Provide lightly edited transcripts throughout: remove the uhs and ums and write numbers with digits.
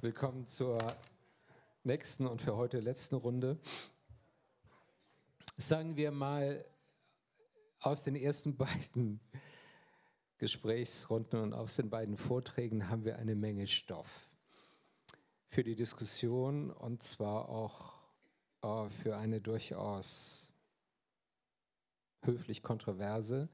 Willkommen zur nächsten und für heute letzten Runde. Sagen wir mal aus den ersten beiden Gesprächsrunden und aus den beiden Vorträgen haben wir eine Menge Stoff für die Diskussion und zwar auch für eine durchaus höflich kontroverse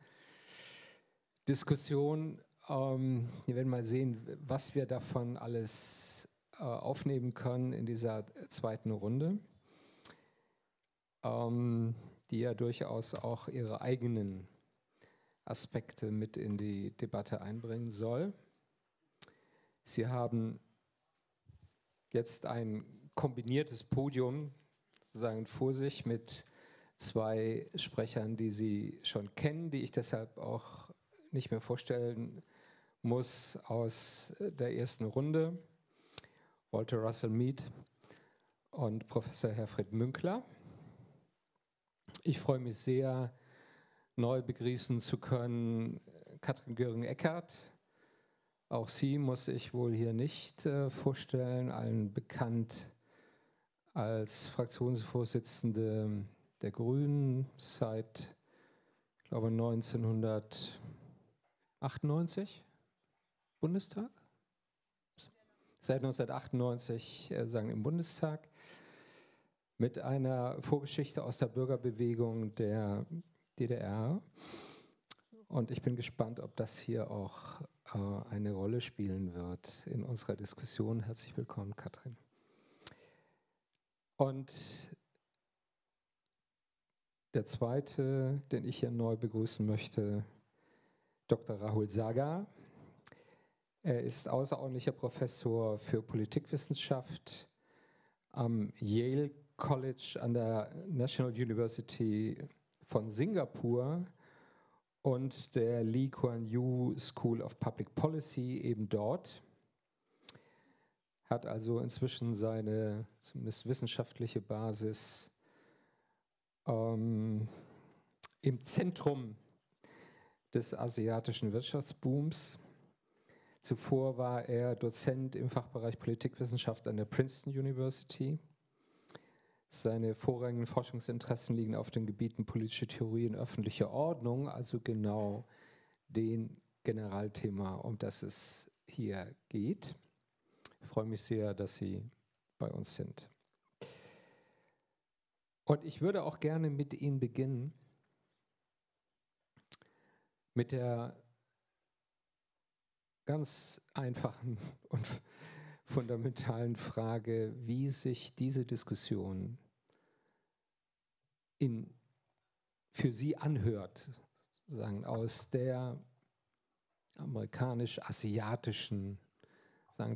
Diskussion. Wir werden mal sehen, was wir davon alles aufnehmen können in dieser zweiten Runde, die ja durchaus auch ihre eigenen Aspekte mit in die Debatte einbringen soll. Sie haben jetzt ein kombiniertes Podium sozusagen vor sich mit zwei Sprechern, die Sie schon kennen, die ich deshalb auch nicht mehr vorstellen muss aus der ersten Runde. Walter Russell Mead und Professor Herfried Münkler. Ich freue mich sehr, neu begrüßen zu können Katrin Göring-Eckardt. Auch sie muss ich wohl hier nicht vorstellen, allen bekannt als Fraktionsvorsitzende der Grünen seit, ich glaube, 1998 Bundestag. Seit 1998 im Bundestag, mit einer Vorgeschichte aus der Bürgerbewegung der DDR. Und ich bin gespannt, ob das hier auch eine Rolle spielen wird in unserer Diskussion. Herzlich willkommen, Katrin. Und der zweite, den ich hier neu begrüßen möchte, Dr. Rahul Sagar. Er ist außerordentlicher Professor für Politikwissenschaft am Yale College an der National University von Singapur und der Lee Kuan Yew School of Public Policy eben dort. Hat also inzwischen seine zumindest wissenschaftliche Basis im Zentrum des asiatischen Wirtschaftsbooms. Zuvor war er Dozent im Fachbereich Politikwissenschaft an der Princeton University. Seine vorrangigen Forschungsinteressen liegen auf den Gebieten politische Theorie und öffentliche Ordnung, also genau dem Generalthema, um das es hier geht. Ich freue mich sehr, dass Sie bei uns sind. Und ich würde auch gerne mit Ihnen beginnen, mit der ganz einfachen und fundamentalen Frage, wie sich diese Diskussion für Sie anhört, sozusagen aus der amerikanisch-asiatischen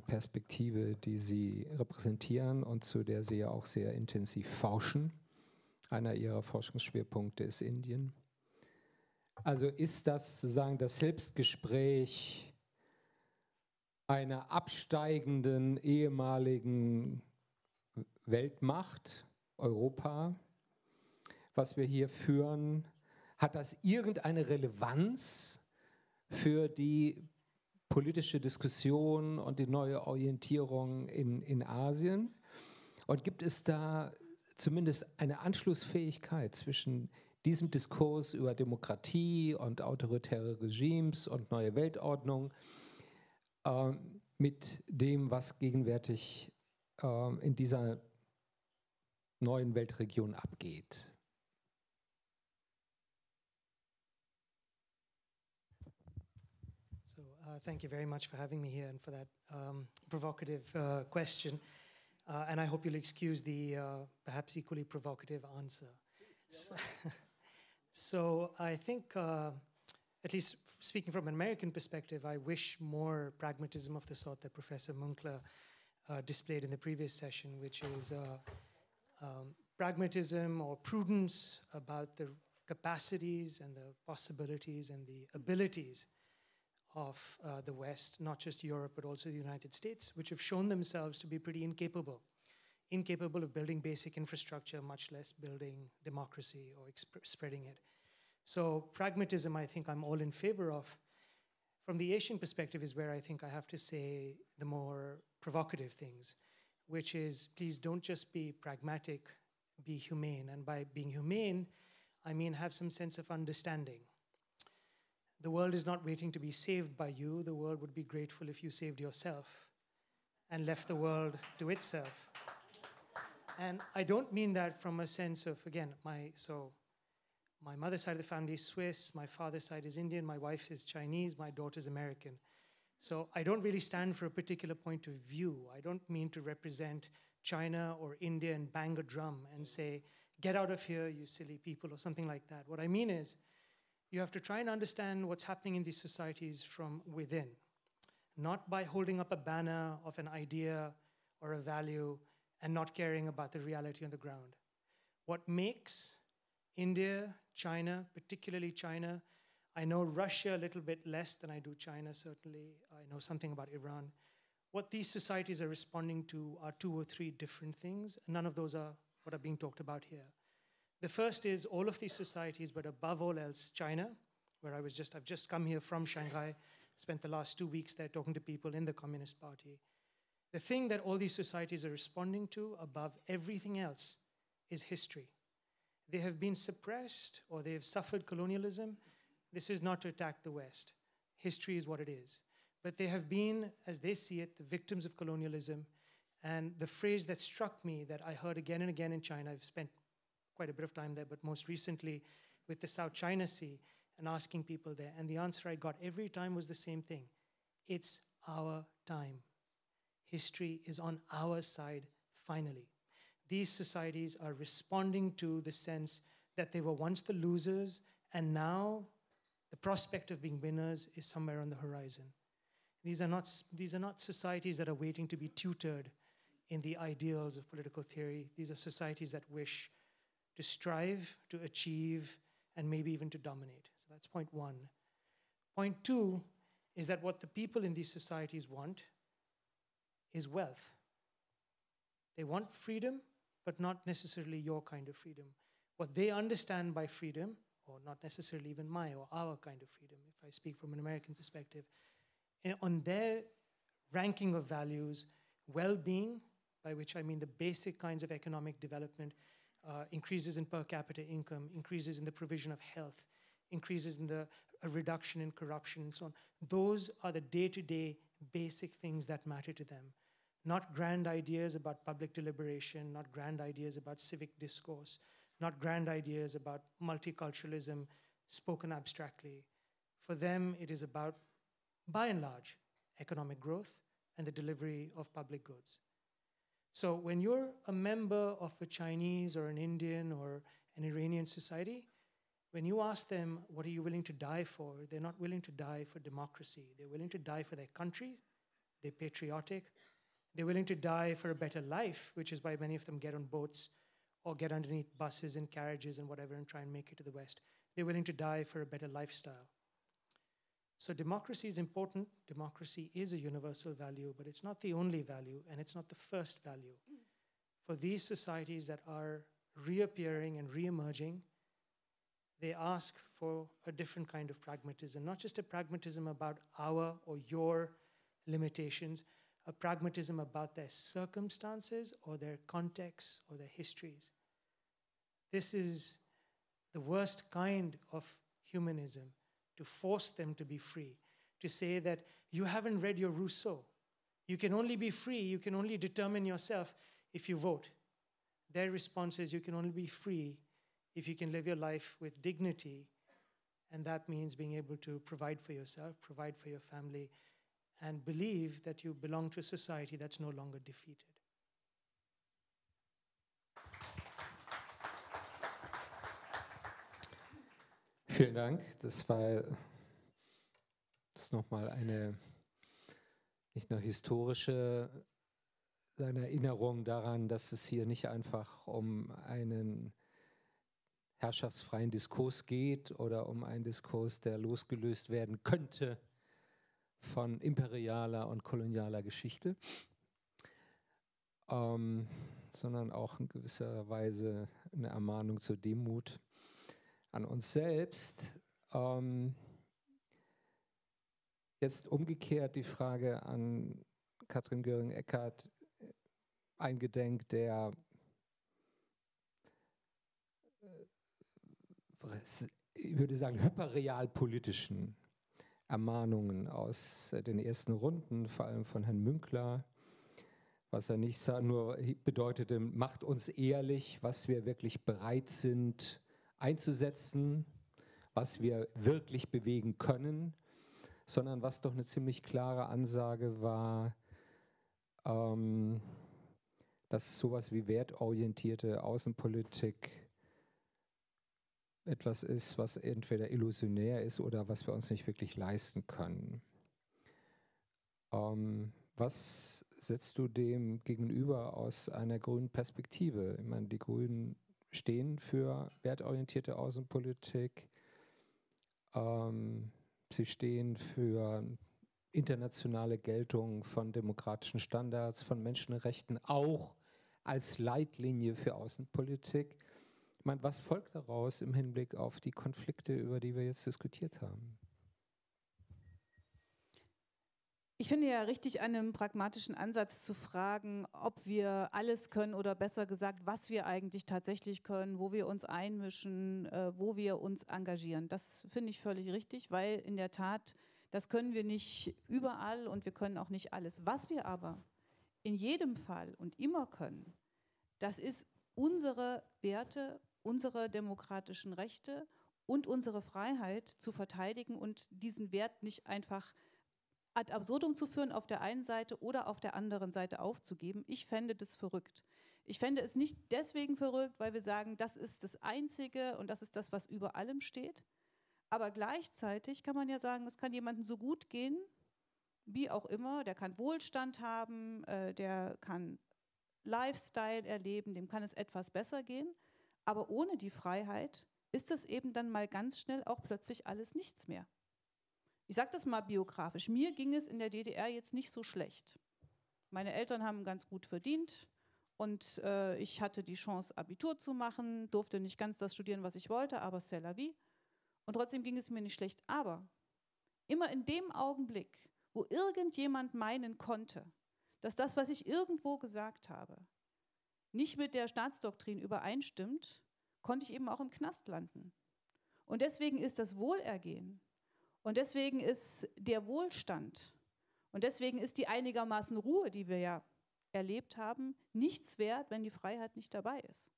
Perspektive, die Sie repräsentieren und zu der Sie ja auch sehr intensiv forschen. Einer Ihrer Forschungsschwerpunkte ist Indien. Also ist das sozusagen das Selbstgespräch einer absteigenden ehemaligen Weltmacht, Europa, was wir hier führen, hat das irgendeine Relevanz für die politische Diskussion und die neue Orientierung in Asien? Und gibt es da zumindest eine Anschlussfähigkeit zwischen diesem Diskurs über Demokratie und autoritäre Regimes und neue Weltordnung mit dem, was gegenwärtig in dieser neuen Weltregion abgeht? So, thank you very much for having me here and for that provocative question. And I hope you'll excuse the perhaps equally provocative answer. So, so I think, at least speaking from an American perspective, I wish more pragmatism of the sort that Professor Münkler displayed in the previous session, which is pragmatism or prudence about the capacities and the possibilities and the abilities of the West, not just Europe, but also the United States, which have shown themselves to be pretty incapable of building basic infrastructure, much less building democracy or spreading it. So pragmatism, I think I'm all in favor of. From the Asian perspective is where I think I have to say the more provocative things, which is please don't just be pragmatic, be humane. And by being humane, I mean have some sense of understanding. The world is not waiting to be saved by you. The world would be grateful if you saved yourself and left the world to itself. And I don't mean that from a sense of, again, my mother's side of the family is Swiss, my father's side is Indian, my wife is Chinese, my daughter's American. So I don't really stand for a particular point of view. I don't mean to represent China or India and bang a drum and say, get out of here, you silly people, or something like that. What I mean is, you have to try and understand what's happening in these societies from within, not by holding up a banner of an idea or a value and not caring about the reality on the ground. What makes India, China, particularly China, I know Russia a little bit less than I do China, certainly. I know something about Iran. What these societies are responding to are 2 or 3 different things. None of those are what are being talked about here. The first is all of these societies, but above all else, China, where I've just come here from Shanghai, spent the last 2 weeks there talking to people in the Communist Party. The thing that all these societies are responding to above everything else is history. They have been suppressed or they have suffered colonialism. This is not to attack the West. History is what it is. But they have been, as they see it, the victims of colonialism. And the phrase that struck me that I heard again and again in China, I've spent quite a bit of time there, but most recently with the South China Sea and asking people there. And the answer I got every time was the same thing. It's our time. History is on our side, finally. These societies are responding to the sense that they were once the losers, and now the prospect of being winners is somewhere on the horizon. These are not societies that are waiting to be tutored in the ideals of political theory. These are societies that wish to strive, to achieve, and maybe even to dominate. So that's point one. Point two is that what the people in these societies want is wealth. They want freedom, but not necessarily your kind of freedom. What they understand by freedom, or not necessarily even my or our kind of freedom, if I speak from an American perspective, on their ranking of values, well-being, by which I mean the basic kinds of economic development, increases in per capita income, increases in the provision of health, increases in a reduction in corruption, and so on. Those are the day-to-day basic things that matter to them. Not grand ideas about public deliberation, not grand ideas about civic discourse, not grand ideas about multiculturalism spoken abstractly. For them, it is about, by and large, economic growth and the delivery of public goods. So when you're a member of a Chinese or an Indian or an Iranian society, when you ask them, what are you willing to die for? They're not willing to die for democracy. They're willing to die for their country. They're patriotic. They're willing to die for a better life, which is why many of them get on boats or get underneath buses and carriages and whatever and try and make it to the West. They're willing to die for a better lifestyle. So democracy is important. Democracy is a universal value, but it's not the only value, and it's not the first value. For these societies that are reappearing and reemerging, they ask for a different kind of pragmatism, not just a pragmatism about our or your limitations, a pragmatism about their circumstances or their contexts or their histories. This is the worst kind of humanism, to force them to be free, to say that you haven't read your Rousseau. You can only be free, you can only determine yourself if you vote. Their response is you can only be free if you can live your life with dignity, and that means being able to provide for yourself, provide for your family, and believe that you belong to a society that's no longer defeated. Vielen Dank. Das war jetzt nochmal eine nicht nur historische Erinnerung daran, dass es hier nicht einfach um einen herrschaftsfreien Diskurs geht oder um einen Diskurs, der losgelöst werden könnte von imperialer und kolonialer Geschichte, sondern auch in gewisser Weise eine Ermahnung zur Demut an uns selbst, Jetzt umgekehrt die Frage an Katrin Göring-Eckardt, ein Gedenk der ich würde sagen, hyperrealpolitischen Ermahnungen aus den ersten Runden, vor allem von Herrn Münkler, was er nicht nur bedeutete, macht uns ehrlich, was wir wirklich bereit sind einzusetzen, was wir wirklich bewegen können, sondern was doch eine ziemlich klare Ansage war, dass sowas wie wertorientierte Außenpolitik etwas ist, was entweder illusionär ist oder was wir uns nicht wirklich leisten können. Was setzt du dem gegenüber aus einer grünen Perspektive? Ich meine, die Grünen stehen für wertorientierte Außenpolitik. Sie stehen für internationale Geltung von demokratischen Standards, von Menschenrechten, auch als Leitlinie für Außenpolitik. Ich meine, was folgt daraus im Hinblick auf die Konflikte, über die wir jetzt diskutiert haben? Ich finde ja richtig an einem pragmatischen Ansatz zu fragen, ob wir alles können oder besser gesagt, was wir eigentlich tatsächlich können, wo wir uns einmischen, wo wir uns engagieren. Das finde ich völlig richtig, weil in der Tat, das können wir nicht überall und wir können auch nicht alles. Was wir aber in jedem Fall und immer können, das ist unsere Werte, unsere demokratischen Rechte und unsere Freiheit zu verteidigen und diesen Wert nicht einfach ad absurdum zu führen, auf der einen Seite oder auf der anderen Seite aufzugeben. Ich fände das verrückt. Ich fände es nicht deswegen verrückt, weil wir sagen, das ist das Einzige und das ist das, was über allem steht. Aber gleichzeitig kann man ja sagen, es kann jemandem so gut gehen, wie auch immer. Der kann Wohlstand haben, der kann Lifestyle erleben, dem kann es etwas besser gehen, aber ohne die Freiheit ist es eben dann mal ganz schnell auch plötzlich alles nichts mehr. Ich sage das mal biografisch, mir ging es in der DDR jetzt nicht so schlecht. Meine Eltern haben ganz gut verdient und ich hatte die Chance, Abitur zu machen, durfte nicht ganz das studieren, was ich wollte, aber c'est la vie. Und trotzdem ging es mir nicht schlecht. Aber immer in dem Augenblick, wo irgendjemand meinen konnte, dass das, was ich irgendwo gesagt habe, nicht mit der Staatsdoktrin übereinstimmt, konnte ich eben auch im Knast landen. Und deswegen ist das Wohlergehen und deswegen ist der Wohlstand und deswegen ist die einigermaßen Ruhe, die wir ja erlebt haben, nichts wert, wenn die Freiheit nicht dabei ist.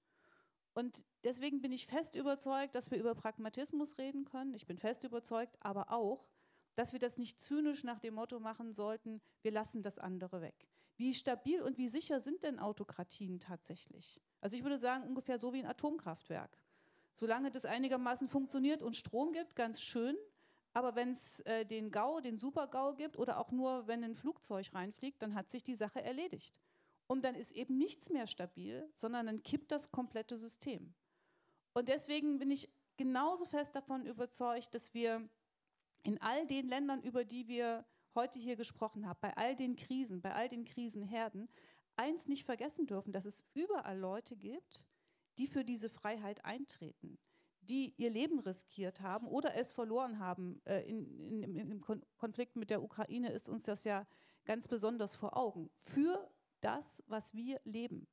Und deswegen bin ich fest überzeugt, dass wir über Pragmatismus reden können. Ich bin fest überzeugt, aber auch, dass wir das nicht zynisch nach dem Motto machen sollten, wir lassen das andere weg. Wie stabil und wie sicher sind denn Autokratien tatsächlich? Also ich würde sagen, ungefähr so wie ein Atomkraftwerk. Solange das einigermaßen funktioniert und Strom gibt, ganz schön, aber wenn es den GAU, den Super-GAU gibt oder auch nur, wenn ein Flugzeug reinfliegt, dann hat sich die Sache erledigt. Und dann ist eben nichts mehr stabil, sondern dann kippt das komplette System. Und deswegen bin ich genauso fest davon überzeugt, dass wir in all den Ländern, über die wir heute hier gesprochen haben, bei all den Krisen, bei all den Krisenherden, eins nicht vergessen dürfen, dass es überall Leute gibt, die für diese Freiheit eintreten, die ihr Leben riskiert haben oder es verloren haben. Im Konflikt mit der Ukraine ist uns das ja ganz besonders vor Augen. Für das, was wir leben.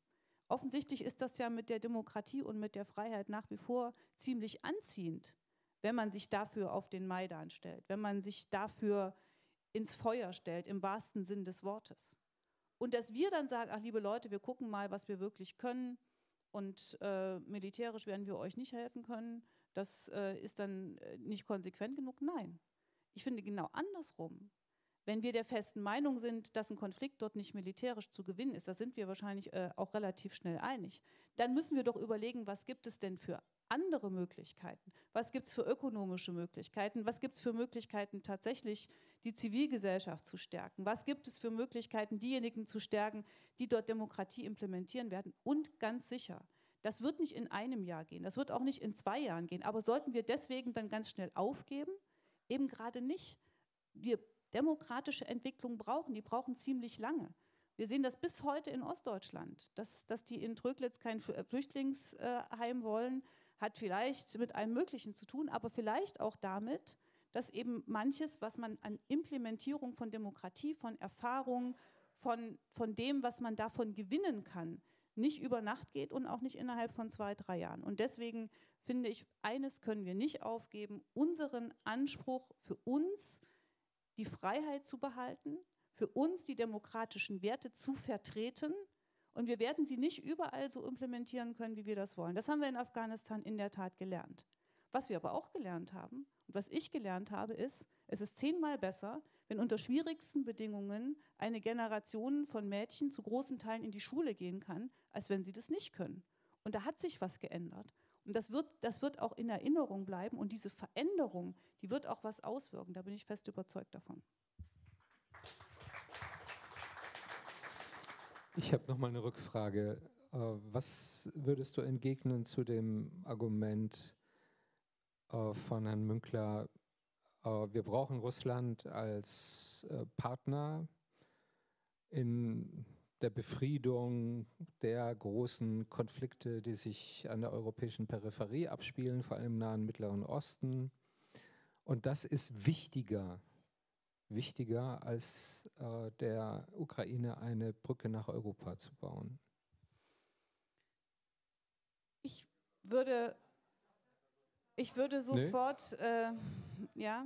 Offensichtlich ist das ja mit der Demokratie und mit der Freiheit nach wie vor ziemlich anziehend, wenn man sich dafür auf den Maidan stellt, wenn man sich dafür ins Feuer stellt, im wahrsten Sinn des Wortes. Und dass wir dann sagen, ach liebe Leute, wir gucken mal, was wir wirklich können und militärisch werden wir euch nicht helfen können, das ist dann nicht konsequent genug. Nein, ich finde genau andersrum. Wenn wir der festen Meinung sind, dass ein Konflikt dort nicht militärisch zu gewinnen ist, da sind wir wahrscheinlich auch relativ schnell einig, dann müssen wir doch überlegen, was gibt es denn für andere Möglichkeiten? Was gibt es für ökonomische Möglichkeiten? Was gibt es für Möglichkeiten, tatsächlich die Zivilgesellschaft zu stärken? Was gibt es für Möglichkeiten, diejenigen zu stärken, die dort Demokratie implementieren werden? Und ganz sicher, das wird nicht in einem Jahr gehen, das wird auch nicht in 2 Jahren gehen, aber sollten wir deswegen dann ganz schnell aufgeben? Eben gerade nicht. Wir demokratische Entwicklungen brauchen, die brauchen ziemlich lange. Wir sehen das bis heute in Ostdeutschland, dass die in Tröglitz kein Flüchtlingsheim wollen, hat vielleicht mit allem Möglichen zu tun, aber vielleicht auch damit, dass eben manches, was man an Implementierung von Demokratie, von Erfahrungen, von dem, was man davon gewinnen kann, nicht über Nacht geht und auch nicht innerhalb von 2, 3 Jahren. Und deswegen finde ich, eines können wir nicht aufgeben, unseren Anspruch für uns, die Freiheit zu behalten, für uns die demokratischen Werte zu vertreten. Und wir werden sie nicht überall so implementieren können, wie wir das wollen. Das haben wir in Afghanistan in der Tat gelernt. Was wir aber auch gelernt haben und was ich gelernt habe, ist, es ist 10-mal besser, wenn unter schwierigsten Bedingungen eine Generation von Mädchen zu großen Teilen in die Schule gehen kann, als wenn sie das nicht können. Und da hat sich was geändert. Und das wird auch in Erinnerung bleiben. Und diese Veränderung, die wird auch was auswirken. Da bin ich fest überzeugt davon. Ich habe noch mal eine Rückfrage. Was würdest du entgegnen zu dem Argument von Herrn Münkler, wir brauchen Russland als Partner in der Befriedung der großen Konflikte, die sich an der europäischen Peripherie abspielen, vor allem im Nahen Mittleren Osten. Und das ist wichtiger als der Ukraine eine Brücke nach Europa zu bauen. Ich würde sofort, ja,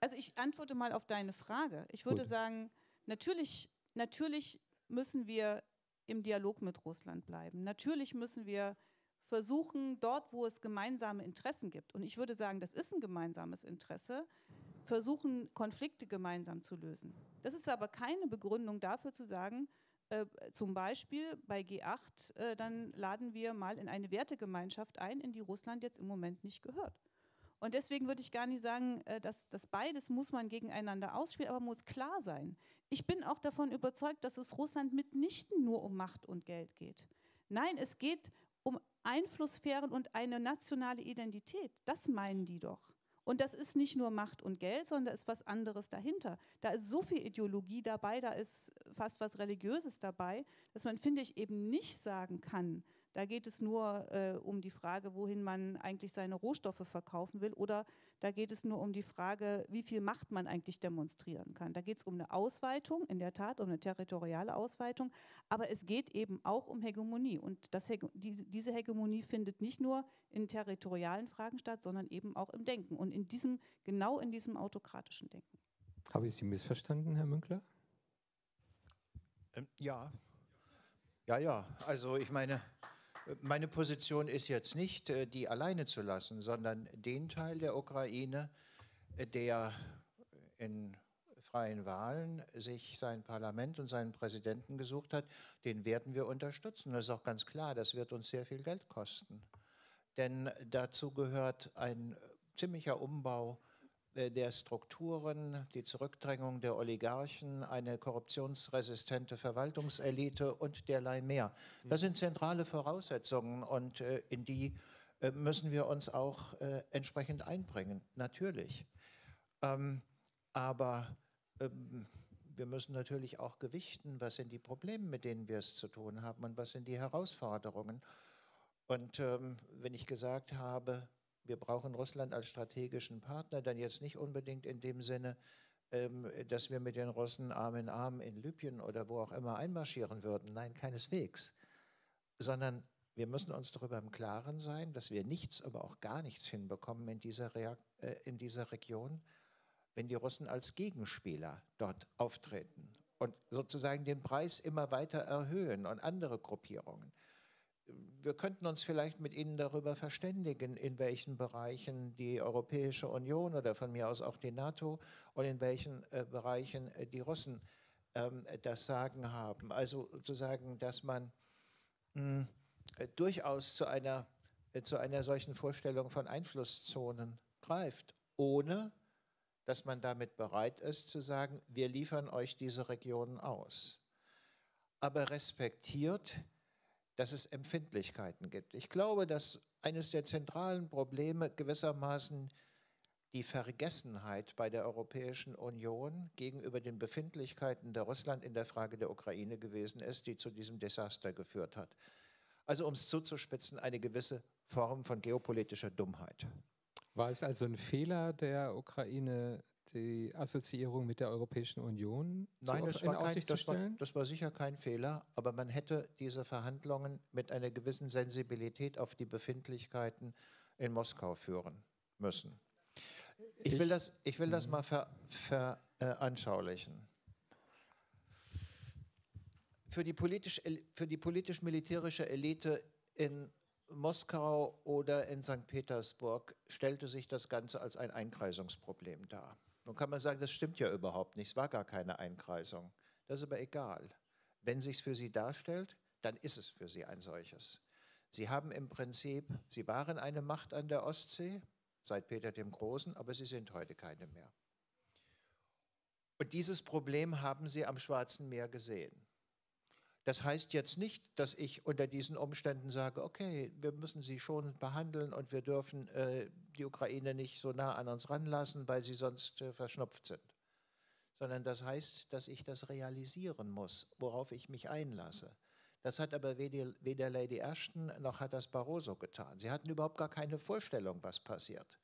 also ich antworte mal auf deine Frage. Ich würde sagen, natürlich müssen wir im Dialog mit Russland bleiben. Natürlich müssen wir versuchen, dort, wo es gemeinsame Interessen gibt, und ich würde sagen, das ist ein gemeinsames Interesse, versuchen, Konflikte gemeinsam zu lösen. Das ist aber keine Begründung dafür zu sagen, zum Beispiel bei G8, dann laden wir mal in eine Wertegemeinschaft ein, in die Russland jetzt im Moment nicht gehört. Und deswegen würde ich gar nicht sagen, dass beides muss man gegeneinander ausspielen, aber muss klar sein. Ich bin auch davon überzeugt, dass es Russland mitnichten nur um Macht und Geld geht. Nein, es geht um Einflusssphären und eine nationale Identität. Das meinen die doch. Und das ist nicht nur Macht und Geld, sondern da ist was anderes dahinter. Da ist so viel Ideologie dabei, da ist fast was Religiöses dabei, dass man, finde ich, eben nicht sagen kann, da geht es nur um die Frage, wohin man eigentlich seine Rohstoffe verkaufen will, oder da geht es nur um die Frage, wie viel Macht man eigentlich demonstrieren kann. Da geht es um eine Ausweitung, in der Tat, um eine territoriale Ausweitung, aber es geht eben auch um Hegemonie. Und diese Hegemonie findet nicht nur in territorialen Fragen statt, sondern eben auch im Denken und genau in diesem autokratischen Denken. Habe ich Sie missverstanden, Herr Münkler? Ja. Also ich meine, meine Position ist jetzt nicht, die alleine zu lassen, sondern den Teil der Ukraine, der in freien Wahlen sich sein Parlament und seinen Präsidenten gesucht hat, den werden wir unterstützen. Das ist auch ganz klar, das wird uns sehr viel Geld kosten. Denn dazu gehört ein ziemlicher Umbau der Strukturen, die Zurückdrängung der Oligarchen, eine korruptionsresistente Verwaltungselite und derlei mehr. Das sind zentrale Voraussetzungen und in die müssen wir uns auch entsprechend einbringen, natürlich. Aber wir müssen natürlich auch gewichten, was sind die Probleme, mit denen wir es zu tun haben und was sind die Herausforderungen. Und wenn ich gesagt habe, wir brauchen Russland als strategischen Partner, dann jetzt nicht unbedingt in dem Sinne, dass wir mit den Russen Arm in Arm in Libyen oder wo auch immer einmarschieren würden. Nein, keineswegs. Sondern wir müssen uns darüber im Klaren sein, dass wir nichts, aber auch gar nichts hinbekommen in dieser Region, wenn die Russen als Gegenspieler dort auftreten und sozusagen den Preis immer weiter erhöhen und andere Gruppierungen. Wir könnten uns vielleicht mit Ihnen darüber verständigen, in welchen Bereichen die Europäische Union oder von mir aus auch die NATO und in welchen Bereichen die Russen das Sagen haben. Also sozusagen, dass man durchaus zu einer solchen Vorstellung von Einflusszonen greift, ohne dass man damit bereit ist zu sagen, wir liefern euch diese Regionen aus. Aber respektiert, dass es Empfindlichkeiten gibt. Ich glaube, dass eines der zentralen Probleme gewissermaßen die Vergessenheit bei der Europäischen Union gegenüber den Befindlichkeiten der Russland in der Frage der Ukraine gewesen ist, die zu diesem Desaster geführt hat. Also um es zuzuspitzen, eine gewisse Form von geopolitischer Dummheit. War es also ein Fehler der Ukraine, die Assoziierung mit der Europäischen Union das war sicher kein Fehler, aber man hätte diese Verhandlungen mit einer gewissen Sensibilität auf die Befindlichkeiten in Moskau führen müssen. Ich will das mal veranschaulichen. Für die politisch-militärische Elite in Moskau oder in St. Petersburg stellte sich das Ganze als ein Einkreisungsproblem dar. Nun kann man sagen, das stimmt ja überhaupt nicht, es war gar keine Einkreisung. Das ist aber egal. Wenn es sich für sie darstellt, dann ist es für sie ein solches. Sie haben im Prinzip, sie waren eine Macht an der Ostsee, seit Peter dem Großen, aber sie sind heute keine mehr. Und dieses Problem haben sie am Schwarzen Meer gesehen. Das heißt jetzt nicht, dass ich unter diesen Umständen sage, okay, wir müssen sie schon behandeln und wir dürfen die Ukraine nicht so nah an uns ranlassen, weil sie sonst verschnupft sind. Sondern das heißt, dass ich das realisieren muss, worauf ich mich einlasse. Das hat aber weder Lady Ashton noch hat das Barroso getan. Sie hatten überhaupt gar keine Vorstellung, was passiert.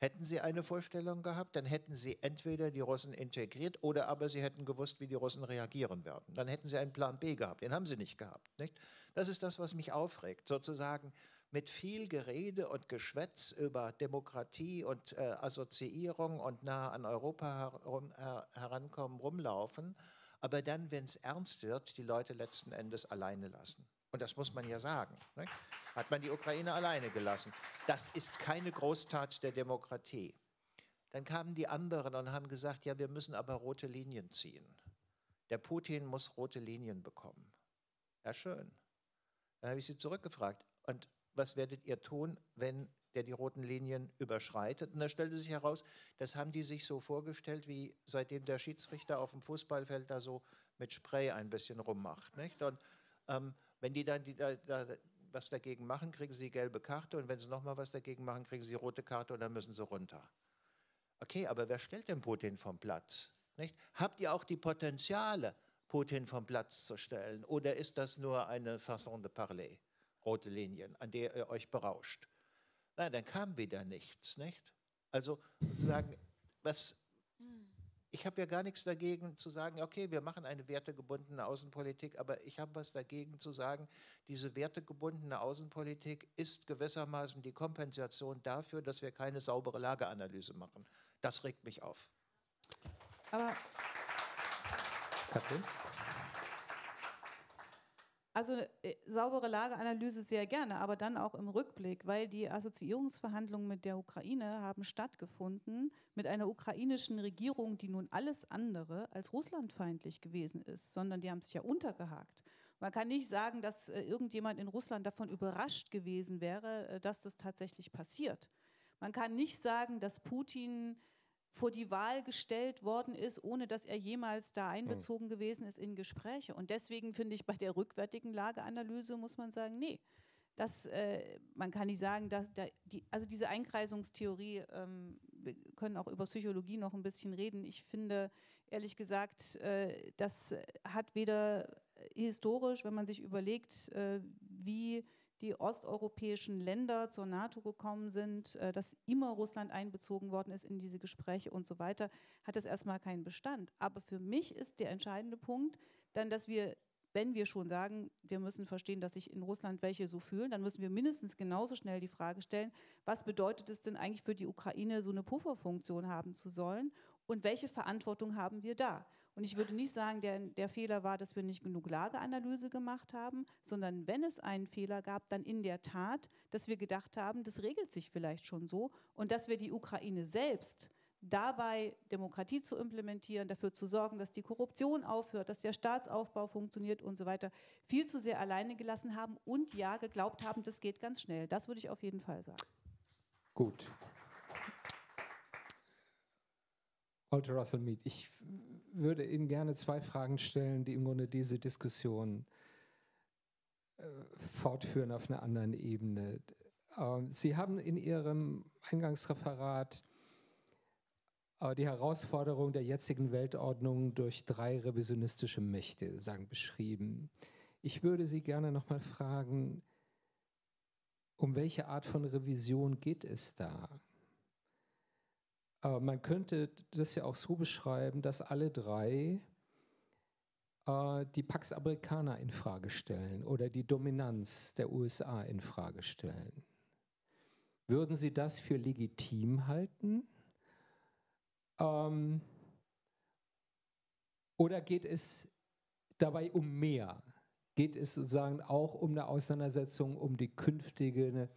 Hätten sie eine Vorstellung gehabt, dann hätten sie entweder die Russen integriert oder aber sie hätten gewusst, wie die Russen reagieren werden. Dann hätten sie einen Plan B gehabt, den haben sie nicht gehabt. Nicht? Das ist das, was mich aufregt, sozusagen mit viel Gerede und Geschwätz über Demokratie und Assoziierung und nah an Europa herankommen, rumlaufen. Aber dann, wenn es ernst wird, die Leute letzten Endes alleine lassen. Und das muss man ja sagen, ne? Hat man die Ukraine alleine gelassen. Das ist keine Großtat der Demokratie. Dann kamen die anderen und haben gesagt, ja, wir müssen aber rote Linien ziehen. Der Putin muss rote Linien bekommen. Ja, schön. Dann habe ich sie zurückgefragt. Und was werdet ihr tun, wenn der die roten Linien überschreitet? Und da stellte sich heraus, das haben die sich so vorgestellt, wie seitdem der Schiedsrichter auf dem Fußballfeld da so mit Spray ein bisschen rummacht. Nicht? Und wenn die dann was dagegen machen, kriegen sie die gelbe Karte und wenn sie nochmal was dagegen machen, kriegen sie die rote Karte und dann müssen sie runter. Okay, aber wer stellt denn Putin vom Platz? Nicht? Habt ihr auch die Potenziale, Putin vom Platz zu stellen? Oder ist das nur eine Façon de parler, rote Linien, an der ihr euch berauscht? Nein, dann kam wieder nichts. Nicht? Also sozusagen, ich habe ja gar nichts dagegen zu sagen, okay, wir machen eine wertegebundene Außenpolitik, aber ich habe was dagegen zu sagen, diese wertegebundene Außenpolitik ist gewissermaßen die Kompensation dafür, dass wir keine saubere Lageanalyse machen. Das regt mich auf. Aber Katrin? Also saubere Lageanalyse sehr gerne, aber dann auch im Rückblick, weil die Assoziierungsverhandlungen mit der Ukraine haben stattgefunden mit einer ukrainischen Regierung, die nun alles andere als russlandfeindlich gewesen ist, sondern die haben sich ja untergehakt. Man kann nicht sagen, dass irgendjemand in Russland davon überrascht gewesen wäre, dass das tatsächlich passiert. Man kann nicht sagen, dass Putin vor die Wahl gestellt worden ist, ohne dass er jemals da einbezogen gewesen ist in Gespräche. Und deswegen finde ich, bei der rückwärtigen Lageanalyse muss man sagen, nee, man kann nicht sagen, dass also diese Einkreisungstheorie, wir können auch über Psychologie noch ein bisschen reden, ich finde, ehrlich gesagt, das hat weder historisch, wenn man sich überlegt, wie die osteuropäischen Länder zur NATO gekommen sind, dass immer Russland einbezogen worden ist in diese Gespräche und so weiter, hat das erstmal keinen Bestand. Aber für mich ist der entscheidende Punkt dann, dass wir, wenn wir schon sagen, wir müssen verstehen, dass sich in Russland welche so fühlen, dann müssen wir mindestens genauso schnell die Frage stellen, was bedeutet es denn eigentlich für die Ukraine, so eine Pufferfunktion haben zu sollen und welche Verantwortung haben wir da? Und ich würde nicht sagen, der Fehler war, dass wir nicht genug Lageanalyse gemacht haben, sondern wenn es einen Fehler gab, dann in der Tat, dass wir gedacht haben, das regelt sich vielleicht schon so und dass wir die Ukraine selbst dabei, Demokratie zu implementieren, dafür zu sorgen, dass die Korruption aufhört, dass der Staatsaufbau funktioniert und so weiter, viel zu sehr alleine gelassen haben und ja, geglaubt haben, das geht ganz schnell. Das würde ich auf jeden Fall sagen. Gut. Walter Russell Mead, ich würde Ihnen gerne zwei Fragen stellen, die im Grunde diese Diskussion fortführen auf einer anderen Ebene. Sie haben in Ihrem Eingangsreferat die Herausforderung der jetzigen Weltordnung durch 3 revisionistische Mächte beschrieben. Ich würde Sie gerne nochmal fragen, um welche Art von Revision geht es da? Aber man könnte das ja auch so beschreiben, dass alle drei die Pax Americana in Frage stellen oder die Dominanz der USA in Frage stellen. Würden Sie das für legitim halten? Oder geht es dabei um mehr? Geht es sozusagen auch um eine Auseinandersetzung um die künftige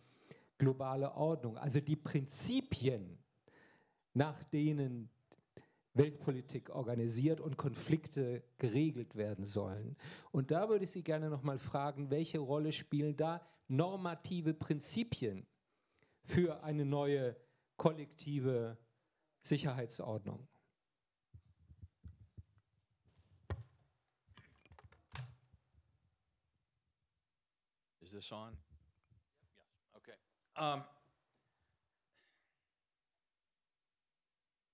globale Ordnung? Also die Prinzipien, nach denen Weltpolitik organisiert und Konflikte geregelt werden sollen. Und da würde ich Sie gerne nochmal fragen, welche Rolle spielen da normative Prinzipien für eine neue kollektive Sicherheitsordnung? Is this on? Yeah. Okay.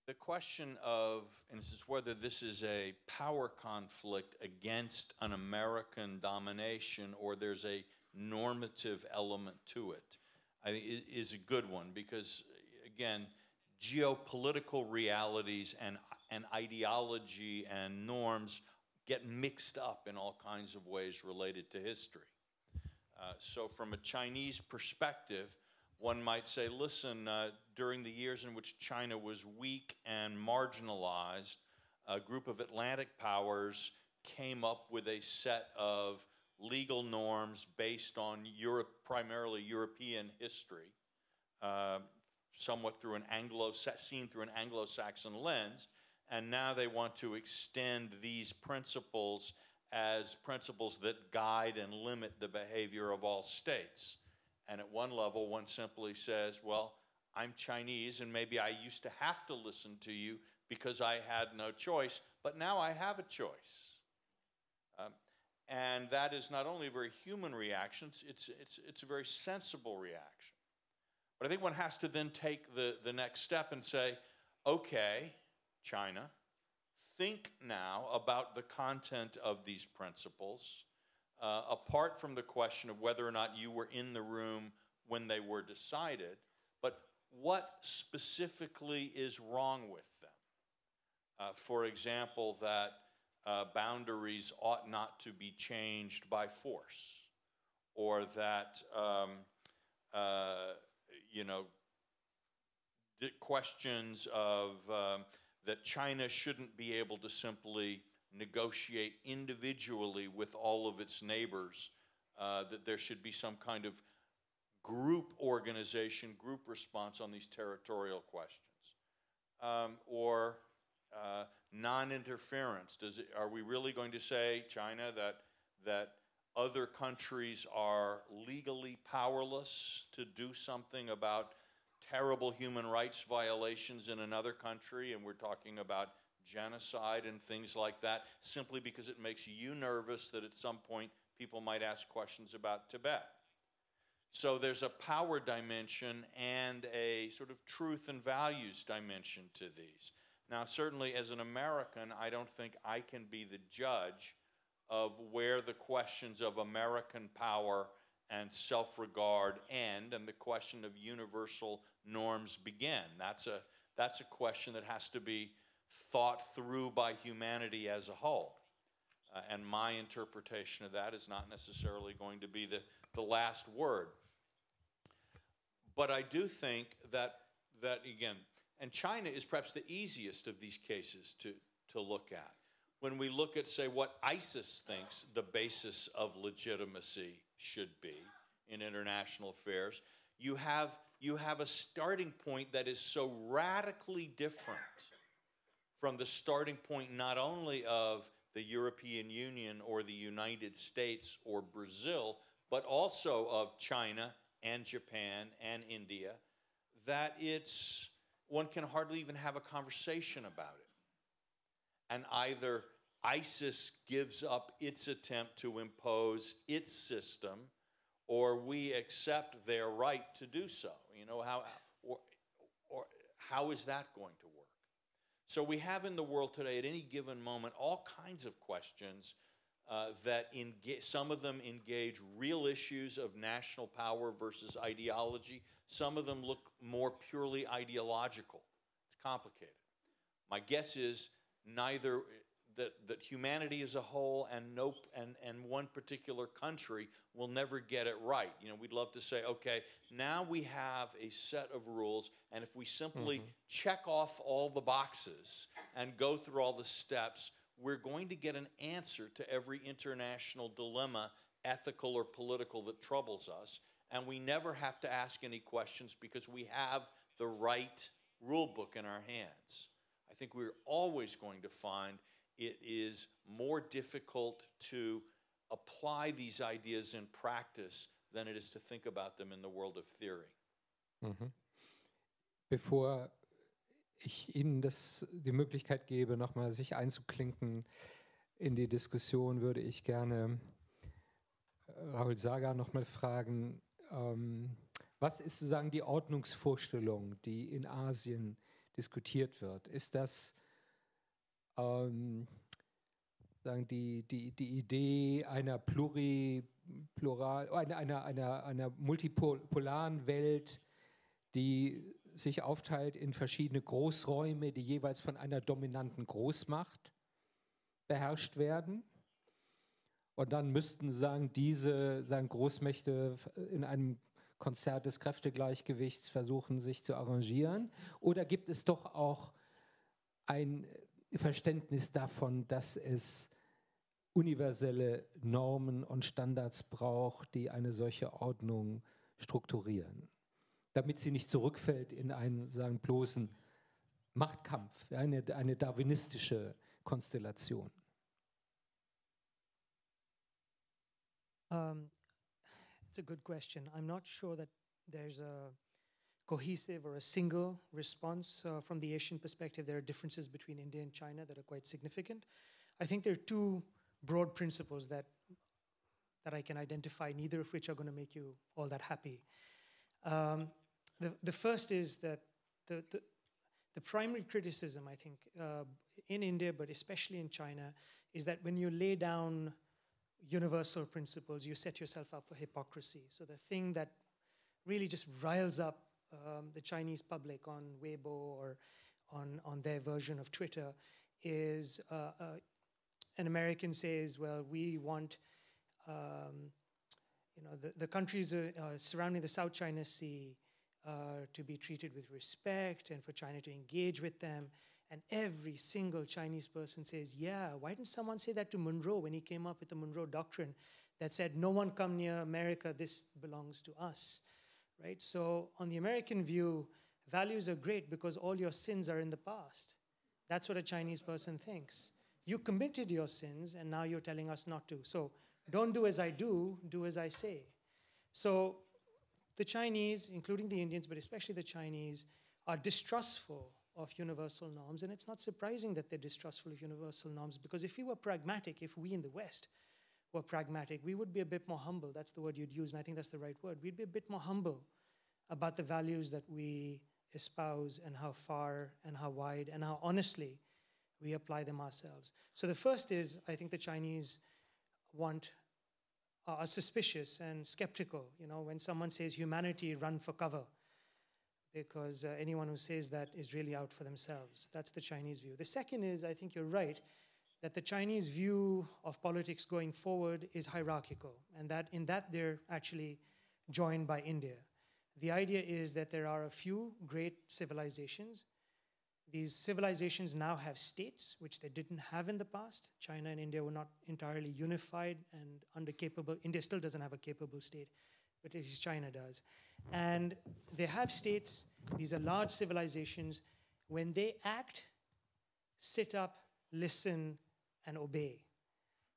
The question of, and this is whether this is a power conflict against an American domination or there's a normative element to it, I think is a good one because, again, geopolitical realities and ideology and norms get mixed up in all kinds of ways related to history. So from a Chinese perspective, one might say, listen, during the years in which China was weak and marginalized, a group of Atlantic powers came up with a set of legal norms based on Europe, primarily European history, somewhat through an Anglo-Saxon lens, and now they want to extend these principles as principles that guide and limit the behavior of all states. And at one level, one simply says, well, I'm Chinese, and maybe I used to have to listen to you because I had no choice, but now I have a choice. And that is not only a very human reaction, it's a very sensible reaction. But I think one has to then take the next step and say, okay, China, think now about the content of these principles, apart from the question of whether or not you were in the room when they were decided, but what specifically is wrong with them? For example, that boundaries ought not to be changed by force, or that you know, questions of that China shouldn't be able to simply negotiate individually with all of its neighbors, that there should be some kind of group organization, group response on these territorial questions. Or non-interference. Are we really going to say, China, that other countries are legally powerless to do something about terrible human rights violations in another country, and we're talking about genocide and things like that, simply because it makes you nervous that at some point people might ask questions about Tibet? So there's a power dimension and a sort of truth and values dimension to these. Now, certainly as an American, I don't think I can be the judge of where the questions of American power and self-regard end and the question of universal norms begin. That's a question that has to be thought through by humanity as a whole. And my interpretation of that is not necessarily going to be the last word. But I do think that again, and China is perhaps the easiest of these cases to look at. When we look at, say, what ISIS thinks the basis of legitimacy should be in international affairs, you have a starting point that is so radically different from the starting point not only of the European Union or the United States or Brazil, but also of China and Japan and India, that one can hardly even have a conversation about it. And either ISIS gives up its attempt to impose its system, or we accept their right to do so. You know, how is that going to work? So we have in the world today, at any given moment, all kinds of questions that some of them engage real issues of national power versus ideology. Some of them look more purely ideological. It's complicated. My guess is neither that humanity as a whole and one particular country will never get it right. You know, we'd love to say, okay, now we have a set of rules, and if we simply check off all the boxes and go through all the steps, we're going to get an answer to every international dilemma, ethical or political, that troubles us, and we never have to ask any questions because we have the right rule book in our hands. I think we're always going to find it is more difficult to apply these ideas in practice than it is to think about them in the world of theory. Mhm. Bevor ich Ihnen die Möglichkeit gebe, nochmal sich einzuklinken in die Diskussion, würde ich gerne Rahul Sagar nochmal fragen, was ist sozusagen die Ordnungsvorstellung, die in Asien diskutiert wird? Ist das die Idee einer einer multipolaren Welt, die sich aufteilt in verschiedene Großräume, die jeweils von einer dominanten Großmacht beherrscht werden? Und dann müssten Großmächte in einem Konzert des Kräftegleichgewichts versuchen, sich zu arrangieren? Oder gibt es doch auch ein Verständnis davon, dass es universelle Normen und Standards braucht, die eine solche Ordnung strukturieren, damit sie nicht zurückfällt in einen bloßen Machtkampf, eine darwinistische Konstellation? It's a good question. I'm not sure that there's a cohesive or a single response from the Asian perspective. There are differences between India and China that are quite significant. I think there are two broad principles that I can identify, neither of which are going to make you all that happy. The first is that the primary criticism, I think, in India, but especially in China, is that when you lay down universal principles, you set yourself up for hypocrisy. So the thing that really just riles up the Chinese public on Weibo or on their version of Twitter is an American says, well, we want, the countries surrounding the South China Sea to be treated with respect and for China to engage with them. And every single Chinese person says, yeah, why didn't someone say that to Monroe when he came up with the Monroe Doctrine that said, no one come near America, this belongs to us, right? So on the American view, values are great because all your sins are in the past. That's what a Chinese person thinks. You committed your sins, and now you're telling us not to. So don't do as I do, do as I say. So the Chinese, including the Indians, but especially the Chinese, are distrustful of universal norms, and it's not surprising that they're distrustful of universal norms, because if we were pragmatic, if we in the West were pragmatic, we would be a bit more humble. That's the word you'd use, and I think that's the right word. We'd be a bit more humble about the values that we espouse and how far and how wide and how honestly we apply them ourselves. So the first is, I think the Chinese are suspicious and skeptical. You know, when someone says humanity, run for cover, because anyone who says that is really out for themselves. That's the Chinese view. The second is, I think you're right, that the Chinese view of politics going forward is hierarchical, and that in that they're actually joined by India. The idea is that there are a few great civilizations. These civilizations now have states, which they didn't have in the past. China and India were not entirely unified and India still doesn't have a capable state, but at least China does. And they have states, these are large civilizations. When they act, sit up, listen, and obey.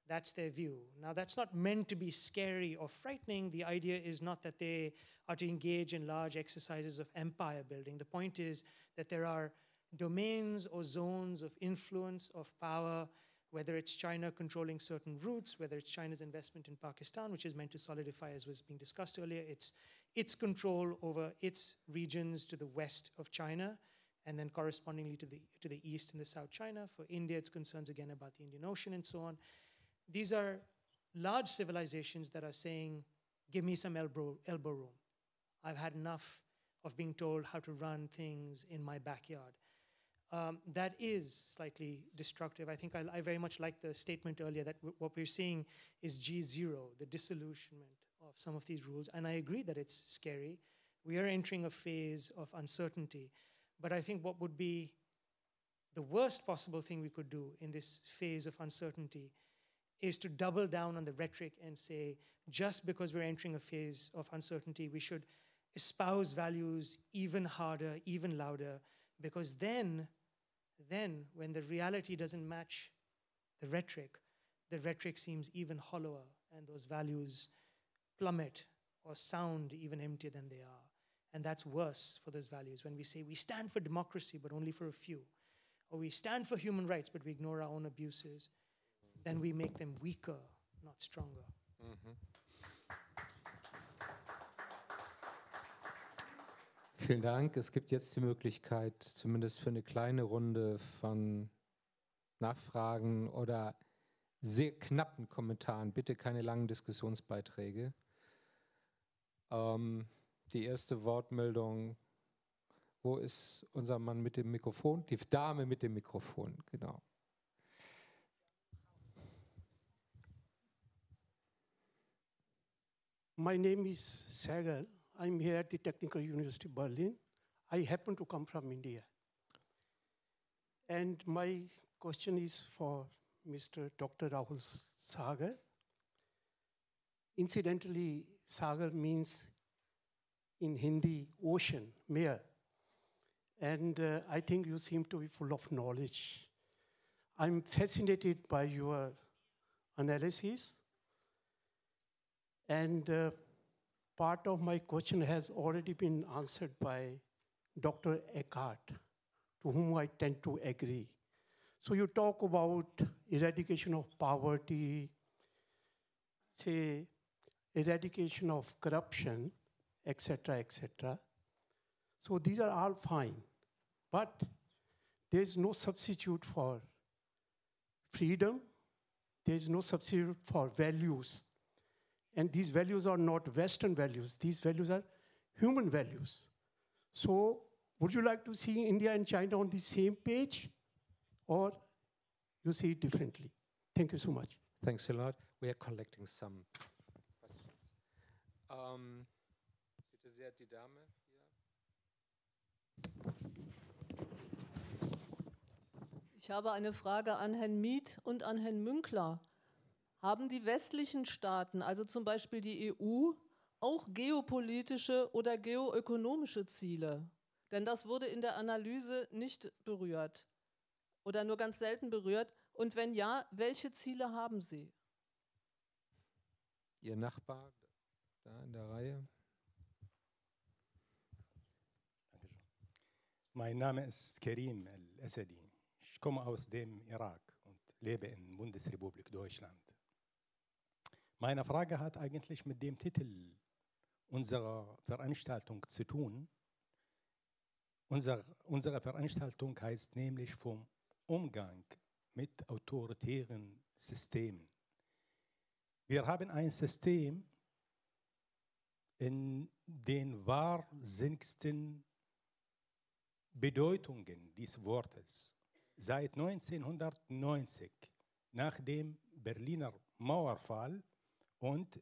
That's their view. Now, that's not meant to be scary or frightening. The idea is not that they are to engage in large exercises of empire building. The point is that there are domains or zones of influence, of power, whether it's China controlling certain routes, whether it's China's investment in Pakistan, which is meant to solidify, as was being discussed earlier, its control over its regions to the west of China, and then correspondingly to the east and the south China. For India, it's concerns again about the Indian Ocean and so on. These are large civilizations that are saying, give me some elbow room. I've had enough of being told how to run things in my backyard. that is slightly destructive. I think I very much like the statement earlier that what we're seeing is G0, the disillusionment of some of these rules. And I agree that it's scary. We are entering a phase of uncertainty. But I think what would be the worst possible thing we could do in this phase of uncertainty is to double down on the rhetoric and say, just because we're entering a phase of uncertainty, we should espouse values even harder, even louder, because then when the reality doesn't match the rhetoric seems even hollower, and those values plummet or sound even emptier than they are. And that's worse for those values, when we say we stand for democracy, but only for a few, or we stand for human rights, but we ignore our own abuses. Then we make them weaker, not stronger. Mhm. Vielen Dank. Es gibt jetzt die Möglichkeit, zumindest für eine kleine Runde von Nachfragen oder sehr knappen Kommentaren, bitte keine langen Diskussionsbeiträge. Die erste Wortmeldung, wo ist unser Mann mit dem Mikrofon? Die Dame mit dem Mikrofon, genau. My name is Sehgal. I'm here at the Technical University of Berlin. I happen to come from India. And my question is for Mr. Dr. Rahul Sehgal. Incidentally, Sehgal means in Hindi, ocean, mere. And I think you seem to be full of knowledge. I'm fascinated by your analysis. And part of my question has already been answered by Dr. Eckhart, to whom I tend to agree. So you talk about eradication of poverty, say, eradication of corruption, etc., etc. So these are all fine, but there's no substitute for freedom. There's no substitute for values. And these values are not Western values. These values are human values. So would you like to see India and China on the same page, or you see it differently? Thank you so much. Thanks a lot. We are collecting some questions. Bitte sehr, die Dame hier. Ich habe eine Frage an Herrn Mieth und an Herrn Münkler. Haben die westlichen Staaten, also zum Beispiel die EU, auch geopolitische oder geoökonomische Ziele? Denn das wurde in der Analyse nicht berührt oder nur ganz selten berührt. Und wenn ja, welche Ziele haben sie? Ihr Nachbar da in der Reihe. Mein Name ist Kerim Al-Esadi. Ich komme aus dem Irak und lebe in Bundesrepublik Deutschland. Meine Frage hat eigentlich mit dem Titel unserer Veranstaltung zu tun. Unsere Veranstaltung heißt nämlich vom Umgang mit autoritären Systemen. Wir haben ein System, in den wahrsinnigsten Bedeutungen dieses Wortes seit 1990, nach dem Berliner Mauerfall, und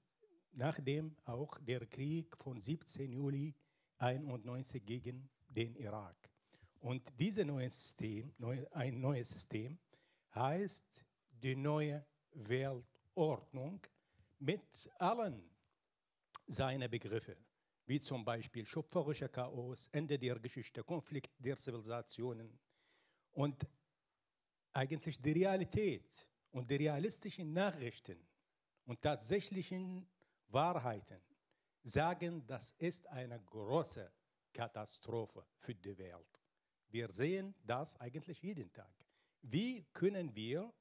nachdem auch der Krieg von 17. Juli 1991 gegen den Irak. Und dieses neue System heißt die neue Weltordnung mit allen seinen Begriffen, wie zum Beispiel schöpferischer Chaos, Ende der Geschichte, Konflikt der Zivilisationen. Und eigentlich die Realität und die realistischen Nachrichten und tatsächlichen Wahrheiten sagen, das ist eine große Katastrophe für die Welt. Wir sehen das eigentlich jeden Tag. Wie können wir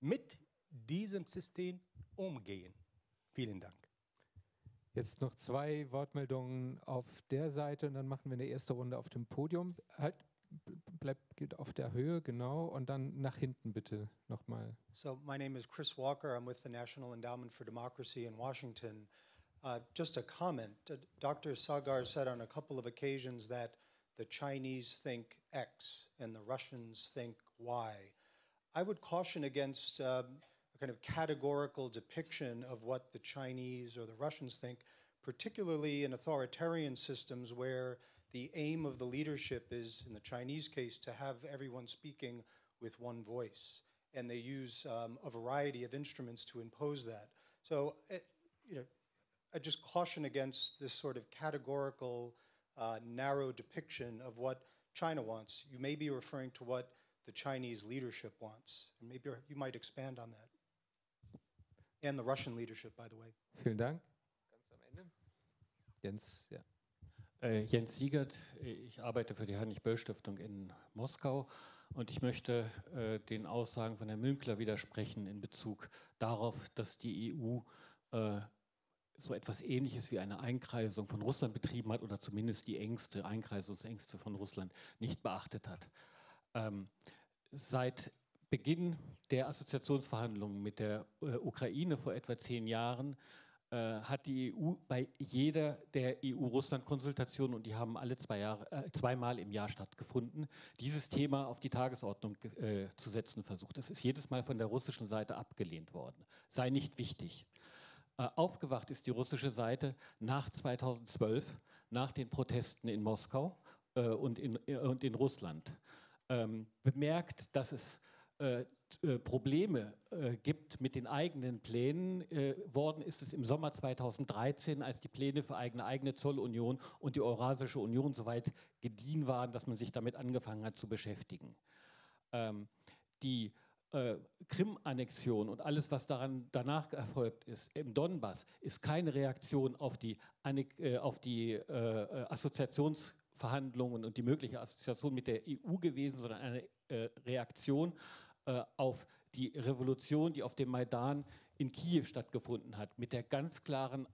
mit diesem System umgehen? Vielen Dank. Jetzt noch zwei Wortmeldungen auf der Seite und dann machen wir eine erste Runde auf dem Podium. Halt, bleibt auf der Höhe, genau, und dann nach hinten bitte nochmal. So, my name is Chris Walker. I'm with the National Endowment for Democracy in Washington. Just a comment. Dr. Sehgal said on a couple of occasions that the Chinese think X, and the Russians think Y. I would caution against a kind of categorical depiction of what the Chinese or the Russians think, particularly in authoritarian systems where the aim of the leadership is, in the Chinese case, to have everyone speaking with one voice. And they use a variety of instruments to impose that. So, you know, I just caution against this sort of categorical, narrow depiction of what China wants. You may be referring to what the Chinese leadership wants. And maybe you might expand on that. And the Russian leadership, by the way. Vielen Dank. Ganz am Ende. Jens, ja. Jens Siegert, ich arbeite für die Heinrich-Böll-Stiftung in Moskau und ich möchte den Aussagen von Herrn Münkler widersprechen in Bezug darauf, dass die EU so etwas Ähnliches wie eine Einkreisung von Russland betrieben hat oder zumindest die Ängste, Einkreisungsängste von Russland nicht beachtet hat. Seit Beginn der Assoziationsverhandlungen mit der Ukraine vor etwa 10 Jahren hat die EU bei jeder der EU-Russland-Konsultationen, und die haben alle 2 Jahre, 2-mal im Jahr stattgefunden, dieses Thema auf die Tagesordnung zu setzen versucht. Das ist jedes Mal von der russischen Seite abgelehnt worden. Sei nicht wichtig. Aufgewacht ist die russische Seite nach 2012, nach den Protesten in Moskau und in Russland. Bemerkt, dass es Probleme gibt mit den eigenen Plänen. Worden ist es im Sommer 2013, als die Pläne für eine eigene Zollunion und die Eurasische Union soweit gediehen waren, dass man sich damit angefangen hat zu beschäftigen. Die Krim-Annexion und alles, was danach erfolgt ist, im Donbass, ist keine Reaktion auf die, Assoziationsverhandlungen und die mögliche Assoziation mit der EU gewesen, sondern eine Reaktion auf die Revolution, die auf dem Maidan in Kiew stattgefunden hat, mit der ganz klaren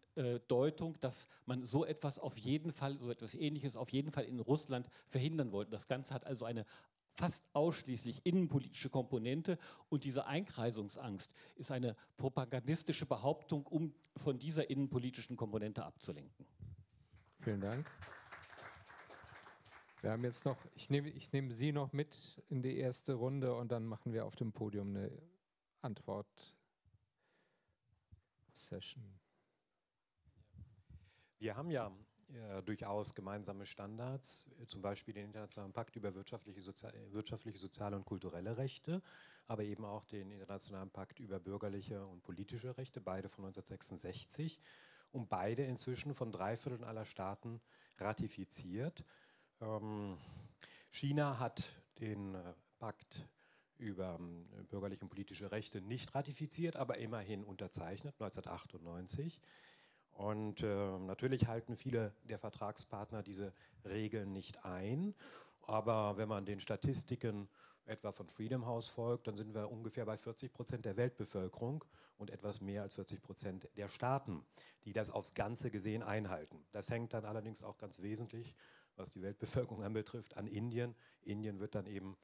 Deutung, dass man so etwas auf jeden Fall, so etwas Ähnliches auf jeden Fall in Russland verhindern wollte. Das Ganze hat also eine fast ausschließlich innenpolitische Komponente und diese Einkreisungsangst ist eine propagandistische Behauptung, um von dieser innenpolitischen Komponente abzulenken. Vielen Dank. Wir haben jetzt noch, ich nehme Sie noch mit in die erste Runde und dann machen wir auf dem Podium eine Antwort-Session. Wir haben ja durchaus gemeinsame Standards, zum Beispiel den Internationalen Pakt über wirtschaftliche, soziale und kulturelle Rechte, aber eben auch den Internationalen Pakt über bürgerliche und politische Rechte, beide von 1966 und beide inzwischen von 3/4 aller Staaten ratifiziert. China hat den Pakt über bürgerliche und politische Rechte nicht ratifiziert, aber immerhin unterzeichnet, 1998. Und natürlich halten viele der Vertragspartner diese Regeln nicht ein. Aber wenn man den Statistiken etwa von Freedom House folgt, dann sind wir ungefähr bei 40% der Weltbevölkerung und etwas mehr als 40% der Staaten, die das aufs Ganze gesehen einhalten. Das hängt dann allerdings auch ganz wesentlich, was die Weltbevölkerung anbetrifft, an Indien. Indien wird dann eben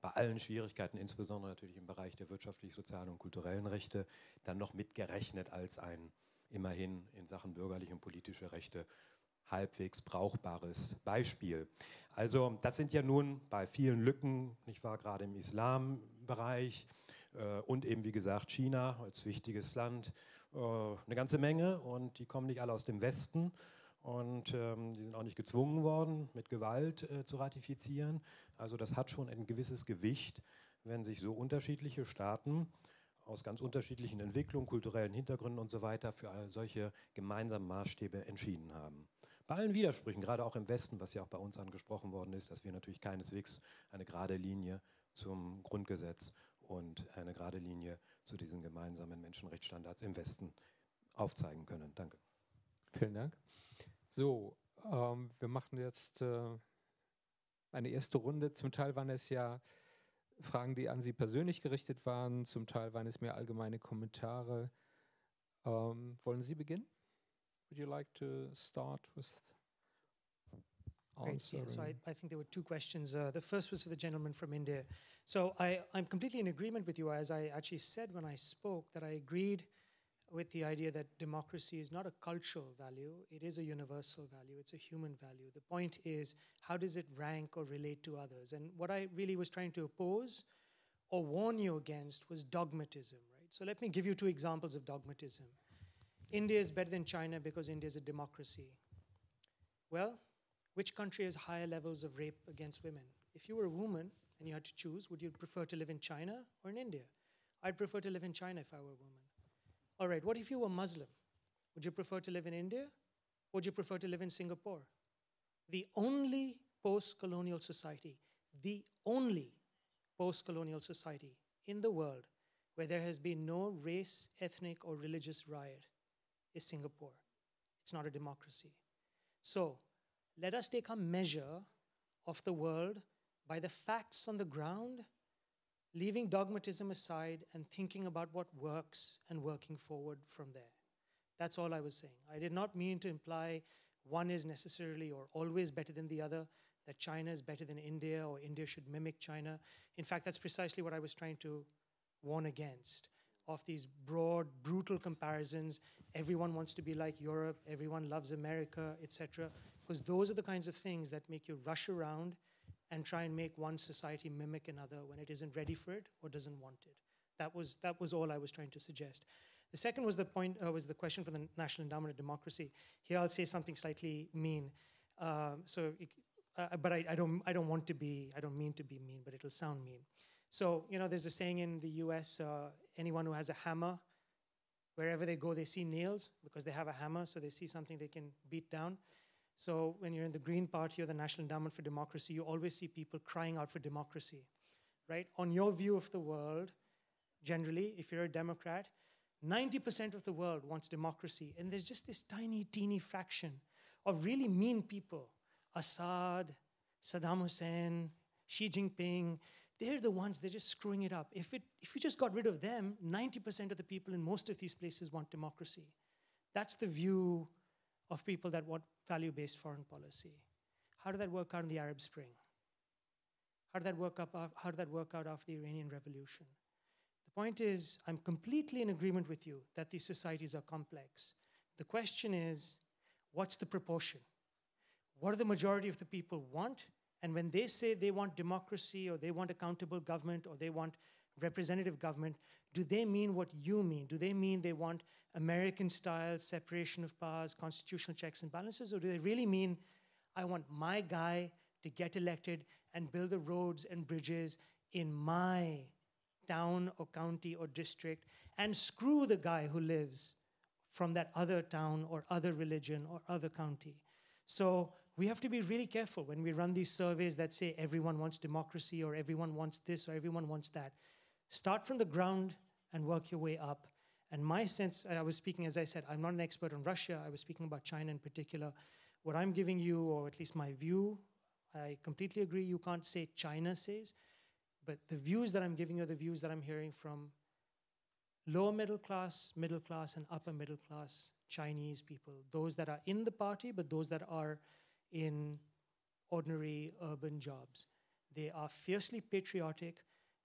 bei allen Schwierigkeiten, insbesondere natürlich im Bereich der wirtschaftlichen, sozialen und kulturellen Rechte, dann noch mitgerechnet als ein immerhin in Sachen bürgerliche und politische Rechte halbwegs brauchbares Beispiel. Also das sind ja nun bei vielen Lücken, nicht wahr, gerade im Islambereich und eben wie gesagt China als wichtiges Land, eine ganze Menge und die kommen nicht alle aus dem Westen. Und die sind auch nicht gezwungen worden, mit Gewalt zu ratifizieren. Also das hat schon ein gewisses Gewicht, wenn sich so unterschiedliche Staaten aus ganz unterschiedlichen Entwicklungen, kulturellen Hintergründen und so weiter für solche gemeinsamen Maßstäbe entschieden haben. Bei allen Widersprüchen, gerade auch im Westen, was ja auch bei uns angesprochen worden ist, dass wir natürlich keineswegs eine gerade Linie zum Grundgesetz und eine gerade Linie zu diesen gemeinsamen Menschenrechtsstandards im Westen aufzeigen können. Danke. Vielen Dank. So, wir machen jetzt eine erste Runde. Zum Teil waren es ja Fragen, die an Sie persönlich gerichtet waren. Zum Teil waren es mehr allgemeine Kommentare. Wollen Sie beginnen? Would you like to start with answering? Great, yeah, so I think there were two questions. The first was for the gentleman from India. So I'm completely in agreement with you, as I actually said when I spoke, that I agreed with the idea that democracy is not a cultural value, it is a universal value, it's a human value. The point is, how does it rank or relate to others? And what I really was trying to oppose or warn you against was dogmatism, right? So let me give you two examples of dogmatism. India is better than China because India is a democracy. Well, which country has higher levels of rape against women? If you were a woman and you had to choose, would you prefer to live in China or in India? I'd prefer to live in China if I were a woman. All right, what if you were Muslim? Would you prefer to live in India? Or would you prefer to live in Singapore? The only post-colonial society, the only post-colonial society in the world where there has been no race, ethnic, or religious riot is Singapore. It's not a democracy. So let us take a measure of the world by the facts on the ground, leaving dogmatism aside and thinking about what works and working forward from there. That's all I was saying. I did not mean to imply one is necessarily or always better than the other, that China is better than India or India should mimic China. In fact, that's precisely what I was trying to warn against, of these broad, brutal comparisons. Everyone wants to be like Europe, everyone loves America, etc. Because those are the kinds of things that make you rush around and try and make one society mimic another when it isn't ready for it or doesn't want it. That was all I was trying to suggest. The second was the question for the National Endowment of Democracy. Here I'll say something slightly mean. But I don't mean to be mean, but it'll sound mean. So you know, there's a saying in the U.S. Anyone who has a hammer, wherever they go, they see nails because they have a hammer, so they see something they can beat down. So when you're in the Green Party or the National Endowment for Democracy, you always see people crying out for democracy, right? On your view of the world, generally, if you're a Democrat, 90% of the world wants democracy. And there's just this tiny, teeny fraction of really mean people. Assad, Saddam Hussein, Xi Jinping, they're the ones, they're just screwing it up. If you just got rid of them, 90% of the people in most of these places want democracy. That's the view of people that want value-based foreign policy. How did that work out in the Arab Spring? How did that work out after the Iranian Revolution? The point is, I'm completely in agreement with you that these societies are complex. The question is, what's the proportion? What do the majority of the people want? And when they say they want democracy or they want accountable government or they want representative government, do they mean what you mean? Do they mean they want American-style separation of powers, constitutional checks and balances? Or do they really mean, I want my guy to get elected and build the roads and bridges in my town or county or district and screw the guy who lives from that other town or other religion or other county? So we have to be really careful when we run these surveys that say everyone wants democracy or everyone wants this or everyone wants that. Start from the ground and work your way up. And my sense, I was speaking, as I said, I'm not an expert on Russia. I was speaking about China in particular. What I'm giving you, or at least my view, I completely agree you can't say China says, but the views that I'm giving you are the views that I'm hearing from lower middle class, and upper middle class Chinese people, those that are in the party, but those that are in ordinary urban jobs. They are fiercely patriotic.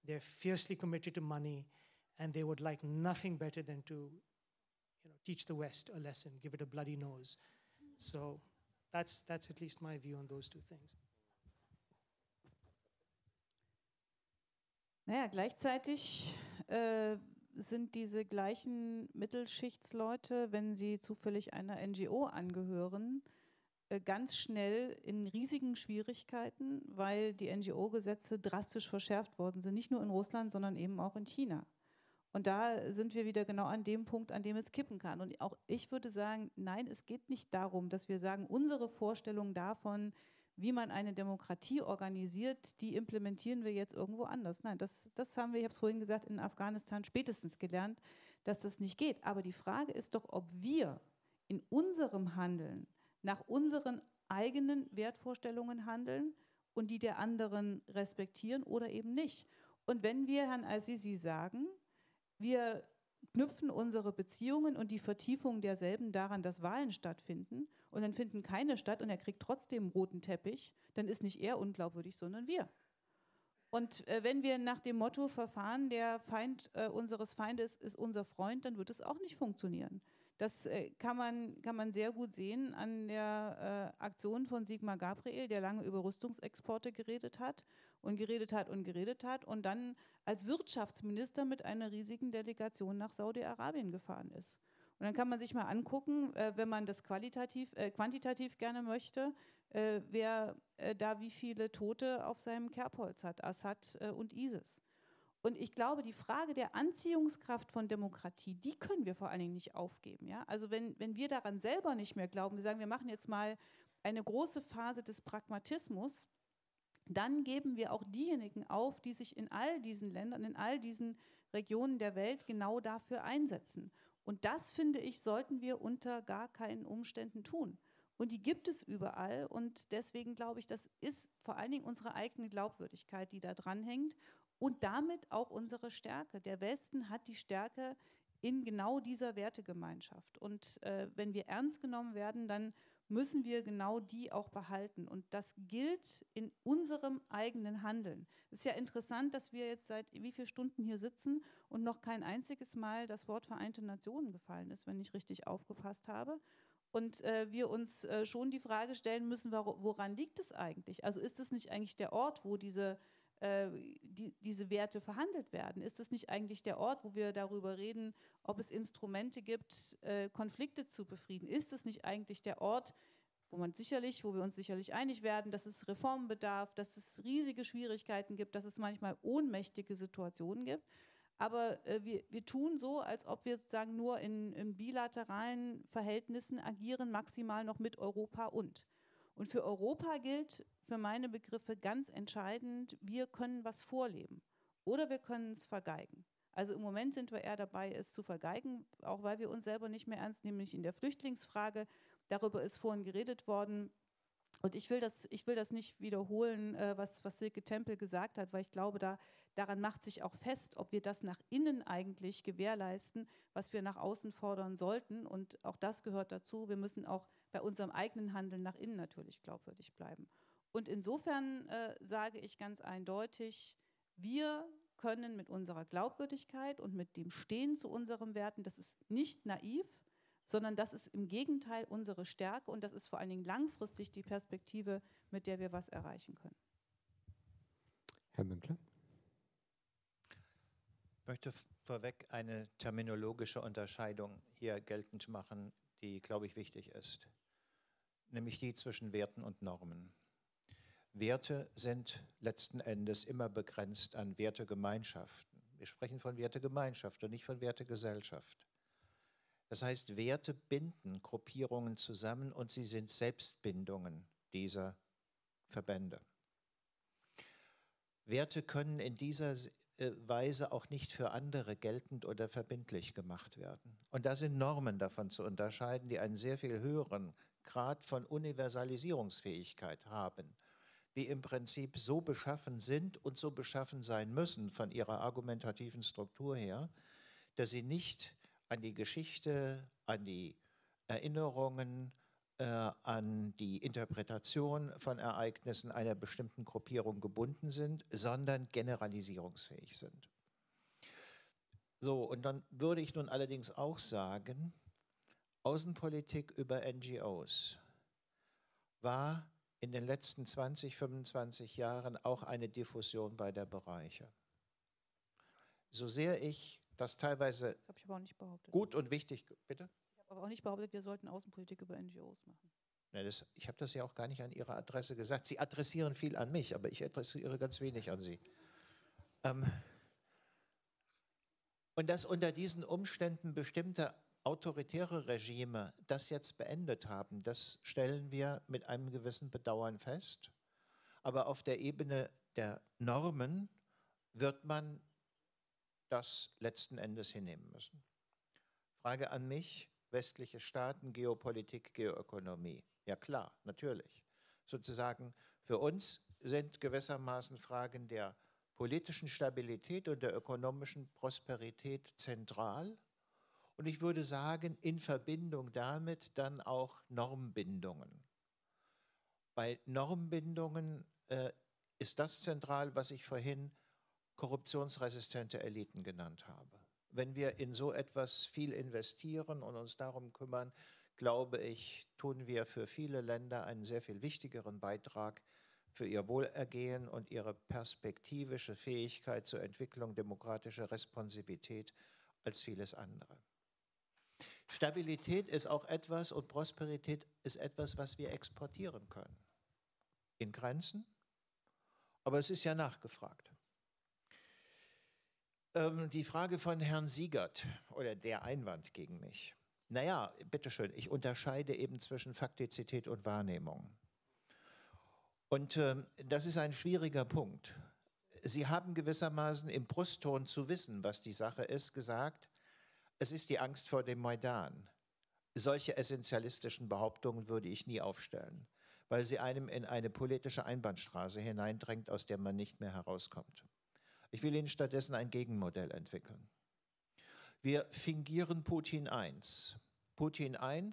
They're fiercely committed to money, and they would like nothing better than to, you know, teach the West a lesson, give it a bloody nose. So that's at least my view on those two things. Naja, gleichzeitig sind diese gleichen Mittelschichtsleute, wenn sie zufällig einer NGO angehören, ganz schnell in riesigen Schwierigkeiten, weil die NGO-Gesetze drastisch verschärft worden sind, nicht nur in Russland, sondern eben auch in China. Und da sind wir wieder genau an dem Punkt, an dem es kippen kann. Und auch ich würde sagen, nein, es geht nicht darum, dass wir sagen, unsere Vorstellung davon, wie man eine Demokratie organisiert, die implementieren wir jetzt irgendwo anders. Nein, das haben wir, ich habe es vorhin gesagt, in Afghanistan spätestens gelernt, dass das nicht geht. Aber die Frage ist doch, ob wir in unserem Handeln nach unseren eigenen Wertvorstellungen handeln und die der anderen respektieren oder eben nicht. Und wenn wir Herrn al-Sisi sagen, wir knüpfen unsere Beziehungen und die Vertiefung derselben daran, dass Wahlen stattfinden, und dann finden keine statt und er kriegt trotzdem roten Teppich, dann ist nicht er unglaubwürdig, sondern wir. Und wenn wir nach dem Motto verfahren, der Feind unseres Feindes ist unser Freund, dann wird es auch nicht funktionieren. Das kann man sehr gut sehen an der Aktion von Sigmar Gabriel, der lange über Rüstungsexporte geredet hat und dann als Wirtschaftsminister mit einer riesigen Delegation nach Saudi-Arabien gefahren ist. Und dann kann man sich mal angucken, wenn man das quantitativ gerne möchte, wer da wie viele Tote auf seinem Kerbholz hat, Assad und ISIS. Und ich glaube, die Frage der Anziehungskraft von Demokratie, die können wir vor allen Dingen nicht aufgeben. Ja? Also wenn wir daran selber nicht mehr glauben, wir sagen, wir machen jetzt mal eine große Phase des Pragmatismus, dann geben wir auch diejenigen auf, die sich in all diesen Ländern, in all diesen Regionen der Welt genau dafür einsetzen. Und das, finde ich, sollten wir unter gar keinen Umständen tun. Und die gibt es überall und deswegen glaube ich, das ist vor allen Dingen unsere eigene Glaubwürdigkeit, die da dranhängt. Und damit auch unsere Stärke. Der Westen hat die Stärke in genau dieser Wertegemeinschaft. Und wenn wir ernst genommen werden, dann müssen wir genau die auch behalten. Und das gilt in unserem eigenen Handeln. Es ist ja interessant, dass wir jetzt seit wie vielen Stunden hier sitzen und noch kein einziges Mal das Wort Vereinte Nationen gefallen ist, wenn ich richtig aufgepasst habe. Und wir uns schon die Frage stellen müssen, woran liegt es eigentlich? Also ist es nicht eigentlich der Ort, wo diese Werte verhandelt werden? Ist es nicht eigentlich der Ort, wo wir darüber reden, ob es Instrumente gibt, Konflikte zu befrieden? Ist es nicht eigentlich der Ort, wo wir uns sicherlich einig werden, dass es Reformen bedarf, dass es riesige Schwierigkeiten gibt, dass es manchmal ohnmächtige Situationen gibt? Aber wir tun so, als ob wir sozusagen nur in bilateralen Verhältnissen agieren, maximal noch mit Europa und. Und für Europa gilt für meine Begriffe ganz entscheidend, wir können was vorleben oder wir können es vergeigen. Also im Moment sind wir eher dabei, es zu vergeigen, auch weil wir uns selber nicht mehr ernst nehmen, nämlich in der Flüchtlingsfrage. Darüber ist vorhin geredet worden und ich will das nicht wiederholen, was Silke Tempel gesagt hat, weil ich glaube, daran macht sich auch fest, ob wir das nach innen eigentlich gewährleisten, was wir nach außen fordern sollten, und auch das gehört dazu. Wir müssen auch bei unserem eigenen Handeln nach innen natürlich glaubwürdig bleiben. Und insofern sage ich ganz eindeutig, wir können mit unserer Glaubwürdigkeit und mit dem Stehen zu unseren Werten, das ist nicht naiv, sondern das ist im Gegenteil unsere Stärke und das ist vor allen Dingen langfristig die Perspektive, mit der wir was erreichen können. Herr Münkler. Ich möchte vorweg eine terminologische Unterscheidung hier geltend machen, die, glaube ich, wichtig ist, nämlich die zwischen Werten und Normen. Werte sind letzten Endes immer begrenzt an Wertegemeinschaften. Wir sprechen von Wertegemeinschaft und nicht von Wertegesellschaft. Das heißt, Werte binden Gruppierungen zusammen und sie sind Selbstbindungen dieser Verbände. Werte können in dieser Weise auch nicht für andere geltend oder verbindlich gemacht werden. Und da sind Normen davon zu unterscheiden, die einen sehr viel höheren Grad von Universalisierungsfähigkeit haben, die im Prinzip so beschaffen sind und so beschaffen sein müssen von ihrer argumentativen Struktur her, dass sie nicht an die Geschichte, an die Erinnerungen, an die Interpretation von Ereignissen einer bestimmten Gruppierung gebunden sind, sondern generalisierungsfähig sind. So, und dann würde ich nun allerdings auch sagen, Außenpolitik über NGOs war in den letzten 20, 25 Jahren auch eine Diffusion beider Bereiche. So sehr ich das teilweise gut und wichtig... Bitte? Ich habe aber auch nicht behauptet, wir sollten Außenpolitik über NGOs machen. Ja, ich habe das ja auch gar nicht an Ihre Adresse gesagt. Sie adressieren viel an mich, aber ich adressiere ganz wenig an Sie. Und dass unter diesen Umständen bestimmte autoritäre Regime das jetzt beendet haben, das stellen wir mit einem gewissen Bedauern fest. Aber auf der Ebene der Normen wird man das letzten Endes hinnehmen müssen. Frage an mich, westliche Staaten, Geopolitik, Geoökonomie. Ja klar, natürlich. Sozusagen für uns sind gewissermaßen Fragen der politischen Stabilität und der ökonomischen Prosperität zentral. Und ich würde sagen, in Verbindung damit dann auch Normbindungen. Bei Normbindungen ist das zentral, was ich vorhin korruptionsresistente Eliten genannt habe. Wenn wir in so etwas viel investieren und uns darum kümmern, glaube ich, tun wir für viele Länder einen sehr viel wichtigeren Beitrag für ihr Wohlergehen und ihre perspektivische Fähigkeit zur Entwicklung demokratischer Responsivität als vieles andere. Stabilität ist auch etwas und Prosperität ist etwas, was wir exportieren können. In Grenzen, aber es ist ja nachgefragt. Die Frage von Herrn Siegert oder der Einwand gegen mich. Naja, bitteschön, ich unterscheide eben zwischen Faktizität und Wahrnehmung. Und das ist ein schwieriger Punkt. Sie haben gewissermaßen im Brustton zu wissen, was die Sache ist, gesagt, es ist die Angst vor dem Maidan. Solche essentialistischen Behauptungen würde ich nie aufstellen, weil sie einem in eine politische Einbahnstraße hineindrängt, aus der man nicht mehr herauskommt. Ich will Ihnen stattdessen ein Gegenmodell entwickeln. Wir fingieren Putin I. Putin I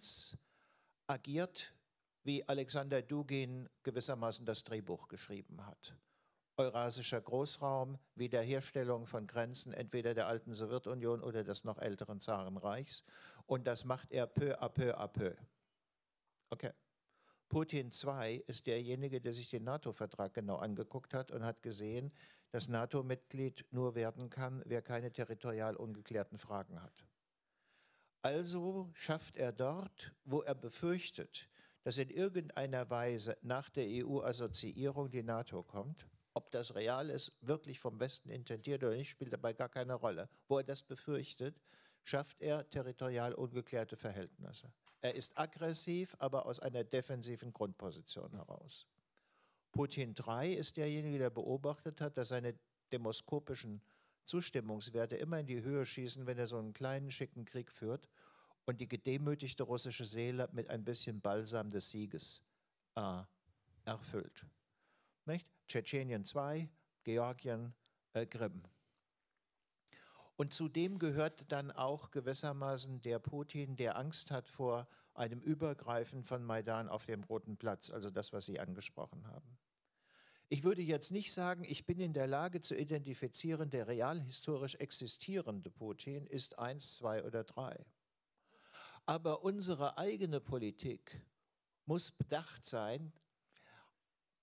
agiert, wie Alexander Dugin gewissermaßen das Drehbuch geschrieben hat. Eurasischer Großraum, Wiederherstellung von Grenzen entweder der alten Sowjetunion oder des noch älteren Zarenreichs. Und das macht er peu à peu à peu. Okay. Putin II ist derjenige, der sich den NATO-Vertrag genau angeguckt hat und hat gesehen, dass NATO-Mitglied nur werden kann, wer keine territorial ungeklärten Fragen hat. Also schafft er dort, wo er befürchtet, dass in irgendeiner Weise nach der EU-Assoziierung die NATO kommt. Ob das real ist, wirklich vom Westen intendiert oder nicht, spielt dabei gar keine Rolle. Wo er das befürchtet, schafft er territorial ungeklärte Verhältnisse. Er ist aggressiv, aber aus einer defensiven Grundposition heraus. Putin III ist derjenige, der beobachtet hat, dass seine demoskopischen Zustimmungswerte immer in die Höhe schießen, wenn er so einen kleinen, schicken Krieg führt und die gedemütigte russische Seele mit ein bisschen Balsam des Sieges erfüllt. Nicht? Tschetschenien II, Georgien, Krim. Und zudem gehört dann auch gewissermaßen der Putin, der Angst hat vor einem Übergreifen von Maidan auf dem Roten Platz, also das, was Sie angesprochen haben. Ich würde jetzt nicht sagen, ich bin in der Lage zu identifizieren, der realhistorisch existierende Putin ist 1, 2 oder 3. Aber unsere eigene Politik muss bedacht sein,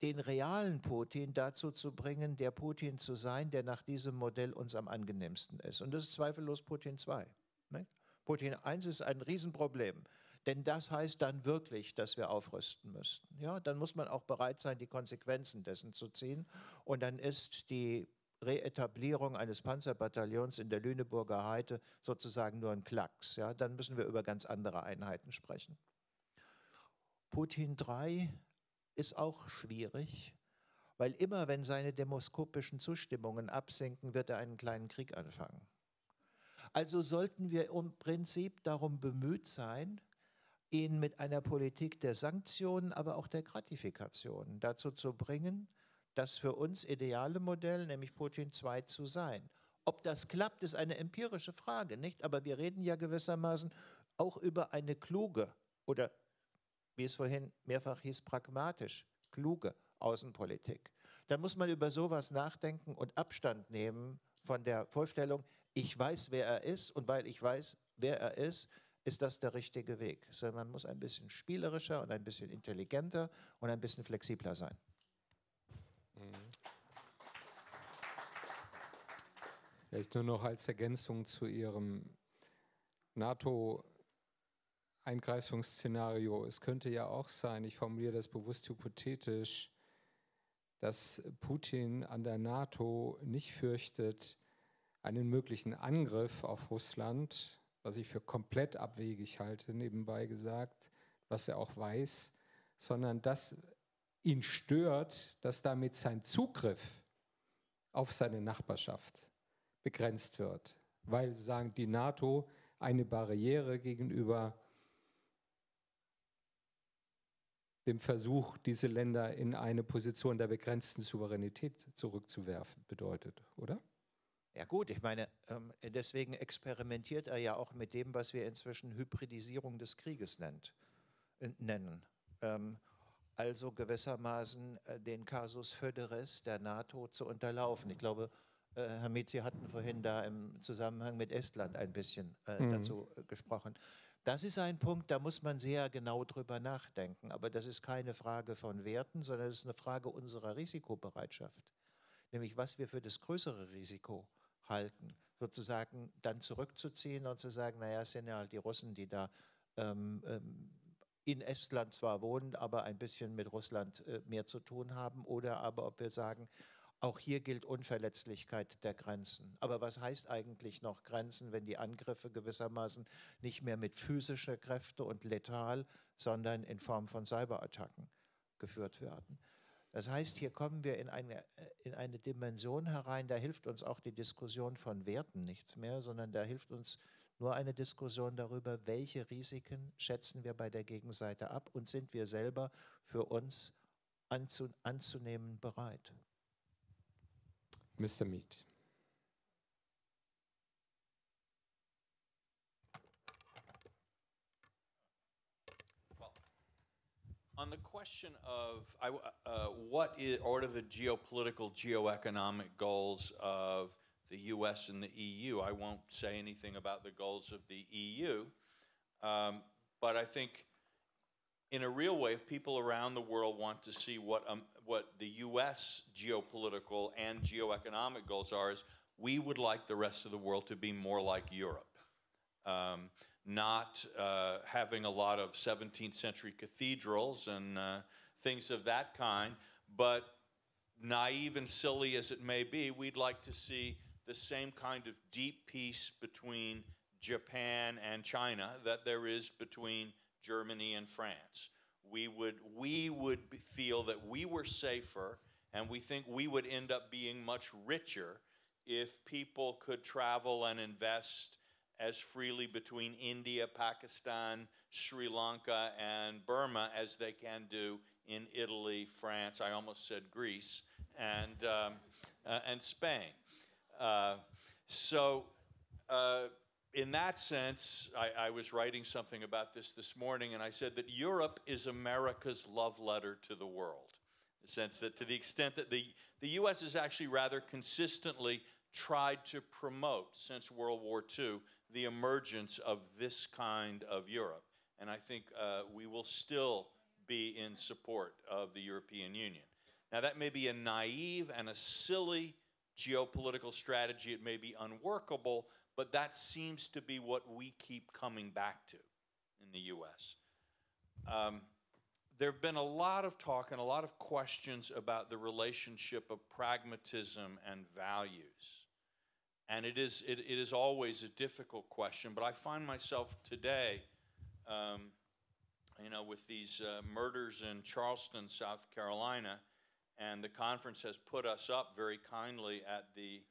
den realen Putin dazu zu bringen, der Putin zu sein, der nach diesem Modell uns am angenehmsten ist. Und das ist zweifellos Putin II. Ne? Putin I ist ein Riesenproblem, denn das heißt dann wirklich, dass wir aufrüsten müssten. Ja, dann muss man auch bereit sein, die Konsequenzen dessen zu ziehen. Und dann ist die Reetablierung eines Panzerbataillons in der Lüneburger Heide sozusagen nur ein Klacks. Ja? Dann müssen wir über ganz andere Einheiten sprechen. Putin III ist auch schwierig, weil immer, wenn seine demoskopischen Zustimmungen absinken, wird er einen kleinen Krieg anfangen. Also sollten wir im Prinzip darum bemüht sein, ihn mit einer Politik der Sanktionen, aber auch der Gratifikation dazu zu bringen, das für uns ideale Modell, nämlich Putin II, zu sein. Ob das klappt, ist eine empirische Frage, nicht? Aber wir reden ja gewissermaßen auch über eine kluge oder, wie es vorhin mehrfach hieß, pragmatisch, kluge Außenpolitik. Da muss man über sowas nachdenken und Abstand nehmen von der Vorstellung, ich weiß, wer er ist und weil ich weiß, wer er ist, ist das der richtige Weg. Sondern man muss ein bisschen spielerischer und ein bisschen intelligenter und ein bisschen flexibler sein. Vielleicht nur noch als Ergänzung zu Ihrem NATO- Eingreifungsszenario. Es könnte ja auch sein, ich formuliere das bewusst hypothetisch, dass Putin an der NATO nicht fürchtet, einen möglichen Angriff auf Russland, was ich für komplett abwegig halte, nebenbei gesagt, was er auch weiß, sondern dass ihn stört, dass damit sein Zugriff auf seine Nachbarschaft begrenzt wird, weil, sagen die NATO, eine Barriere gegenüber dem Versuch, diese Länder in eine Position der begrenzten Souveränität zurückzuwerfen, bedeutet, oder? Ja gut, ich meine, deswegen experimentiert er ja auch mit dem, was wir inzwischen Hybridisierung des Krieges nennen. also gewissermaßen den Casus Föderis der NATO zu unterlaufen. Ich glaube, Herr Mietz, Sie hatten vorhin da im Zusammenhang mit Estland ein bisschen dazu gesprochen. Das ist ein Punkt, da muss man sehr genau drüber nachdenken. Aber das ist keine Frage von Werten, sondern es ist eine Frage unserer Risikobereitschaft. Nämlich, was wir für das größere Risiko halten, sozusagen dann zurückzuziehen und zu sagen, naja, es sind ja halt die Russen, die da in Estland zwar wohnen, aber ein bisschen mit Russland mehr zu tun haben. Oder aber, ob wir sagen, auch hier gilt Unverletzlichkeit der Grenzen. Aber was heißt eigentlich noch Grenzen, wenn die Angriffe gewissermaßen nicht mehr mit physischer Kräfte und letal, sondern in Form von Cyberattacken geführt werden? Das heißt, hier kommen wir in eine Dimension herein, da hilft uns auch die Diskussion von Werten nichts mehr, sondern da hilft uns nur eine Diskussion darüber, welche Risiken schätzen wir bei der Gegenseite ab und sind wir selber für uns anzunehmen bereit. Mr. Mead. Well, on the question of what are the geopolitical, geoeconomic goals of the U.S. and the EU, I won't say anything about the goals of the EU, but I think in a real way, if people around the world want to see what the U.S. geopolitical and geoeconomic goals are, is we would like the rest of the world to be more like Europe, not having a lot of 17th century cathedrals and things of that kind, but naive and silly as it may be, we'd like to see the same kind of deep peace between Japan and China that there is between Germany and France. We would feel that we were safer, and we think we would end up being much richer if people could travel and invest as freely between India, Pakistan, Sri Lanka, and Burma as they can do in Italy, France, I almost said Greece, and Spain. In that sense, I was writing something about this morning, and I said that Europe is America's love letter to the world. In the sense that to the extent that the U.S. has actually rather consistently tried to promote, since World War II, the emergence of this kind of Europe. And I think we will still be in support of the European Union. Now, that may be a naive and a silly geopolitical strategy. It may be unworkable. But that seems to be what we keep coming back to in the U.S. There have been a lot of talk and a lot of questions about the relationship of pragmatism and values. And it is always a difficult question, but I find myself today, with these murders in Charleston, South Carolina, and the conference has put us up very kindly at the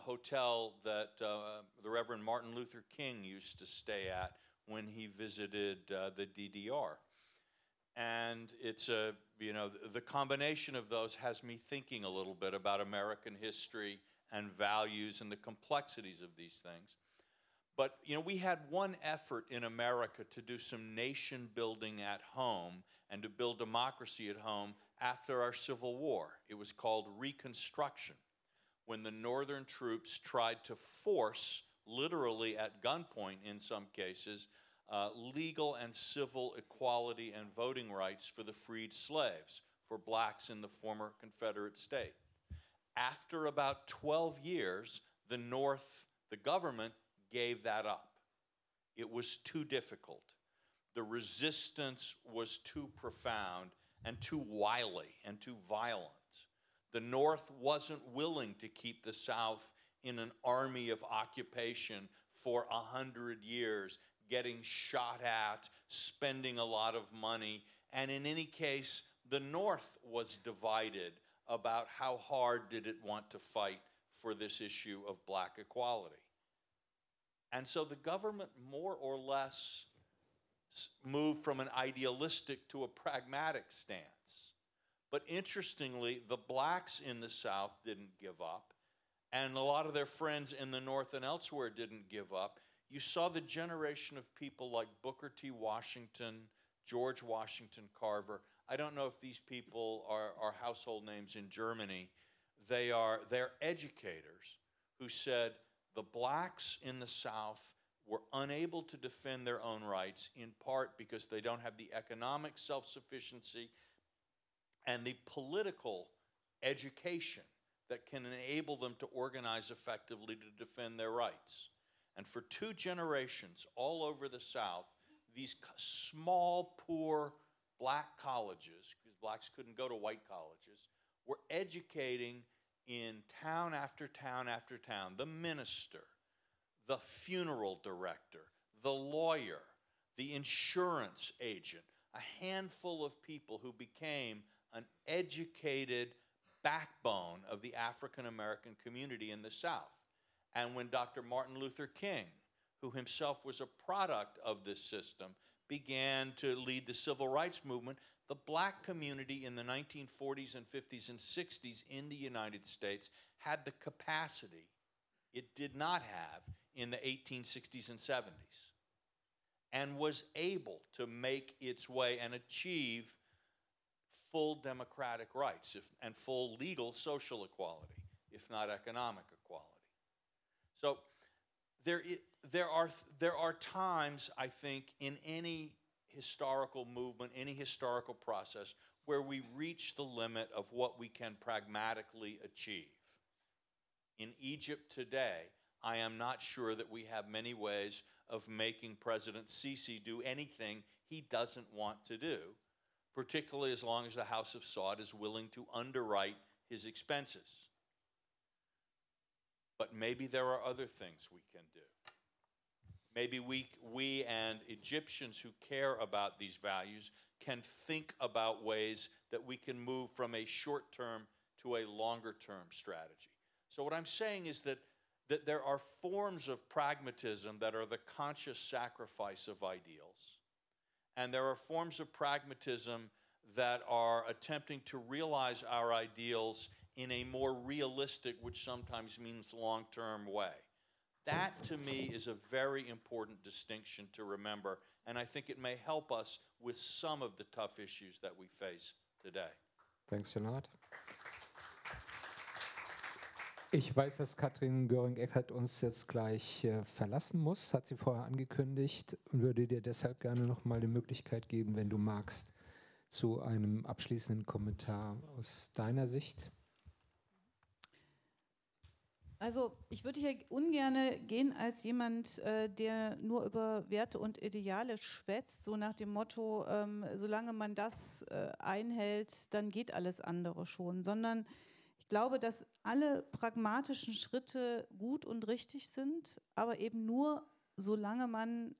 hotel that the Reverend Martin Luther King used to stay at when he visited the DDR. And it's the combination of those has me thinking a little bit about American history and values and the complexities of these things. But, we had one effort in America to do some nation building at home and to build democracy at home after our Civil War. It was called Reconstruction, when the Northern troops tried to force, literally at gunpoint in some cases, legal and civil equality and voting rights for the freed slaves, for blacks in the former Confederate state. After about 12 years, the North, the government, gave that up. It was too difficult. The resistance was too profound and too wily and too violent. The North wasn't willing to keep the South in an army of occupation for 100 years, getting shot at, spending a lot of money. And in any case, the North was divided about how hard did it want to fight for this issue of black equality. And so the government more or less moved from an idealistic to a pragmatic stance. But interestingly, the blacks in the South didn't give up, and a lot of their friends in the North and elsewhere didn't give up. You saw the generation of people like Booker T. Washington, George Washington Carver I don't know if these people are household names in Germany. They're educators who said the blacks in the South were unable to defend their own rights, in part because they don't have the economic self-sufficiency and the political education that can enable them to organize effectively to defend their rights. And for 2 generations all over the South, these small, poor black colleges, because blacks couldn't go to white colleges, were educating in town after town after town, the minister, the funeral director, the lawyer, the insurance agent, a handful of people who became an educated backbone of the African-American community in the South. And when Dr. Martin Luther King, who himself was a product of this system, began to lead the civil rights movement, the black community in the 1940s and 50s and 60s in the United States had the capacity it did not have in the 1860s and 70s, and was able to make its way and achieve full democratic rights and full legal social equality, if not economic equality. So there are times, I think, in any historical movement, any historical process, where we reach the limit of what we can pragmatically achieve. In Egypt today, I am not sure that we have many ways of making President Sisi do anything he doesn't want to do, particularly as long as the House of Saud is willing to underwrite his expenses. But maybe there are other things we can do. Maybe we and Egyptians who care about these values can think about ways that we can move from a short-term to a longer-term strategy. So what I'm saying is that there are forms of pragmatism that are the conscious sacrifice of ideals, and there are forms of pragmatism that are attempting to realize our ideals in a more realistic, which sometimes means long-term way. That, to me, is a very important distinction to remember, and I think it may help us with some of the tough issues that we face today. Thanks, Senat. Ich weiß, dass Katrin Göring-Eckardt uns jetzt gleich verlassen muss, hat sie vorher angekündigt, und würde dir deshalb gerne noch mal die Möglichkeit geben, wenn du magst, zu einem abschließenden Kommentar aus deiner Sicht. Also ich würde hier ungerne gehen als jemand, der nur über Werte und Ideale schwätzt, so nach dem Motto, solange man das einhält, dann geht alles andere schon, sondern ich glaube, dass alle pragmatischen Schritte gut und richtig sind, aber eben nur, solange man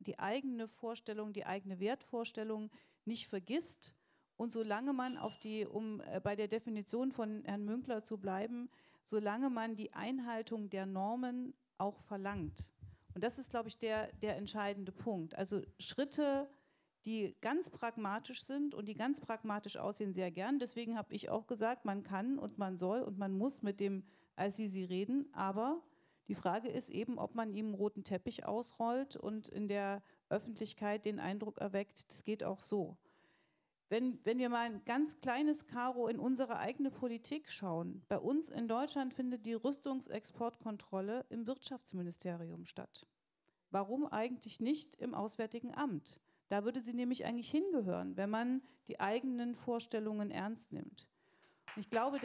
die eigene Vorstellung, die eigene Wertvorstellung nicht vergisst und solange man um bei der Definition von Herrn Münkler zu bleiben, solange man die Einhaltung der Normen auch verlangt. Und das ist, glaube ich, der entscheidende Punkt. Also Schritte, die ganz pragmatisch sind und die ganz pragmatisch aussehen, sehr gern. Deswegen habe ich auch gesagt, man kann und man soll und man muss mit dem Al-Sisi reden. Aber die Frage ist eben, ob man ihm einen roten Teppich ausrollt und in der Öffentlichkeit den Eindruck erweckt, das geht auch so. Wenn wir mal ein ganz kleines Karo in unsere eigene Politik schauen, bei uns in Deutschland findet die Rüstungsexportkontrolle im Wirtschaftsministerium statt. Warum eigentlich nicht im Auswärtigen Amt? Da würde sie nämlich eigentlich hingehören, wenn man die eigenen Vorstellungen ernst nimmt. Und ich glaube,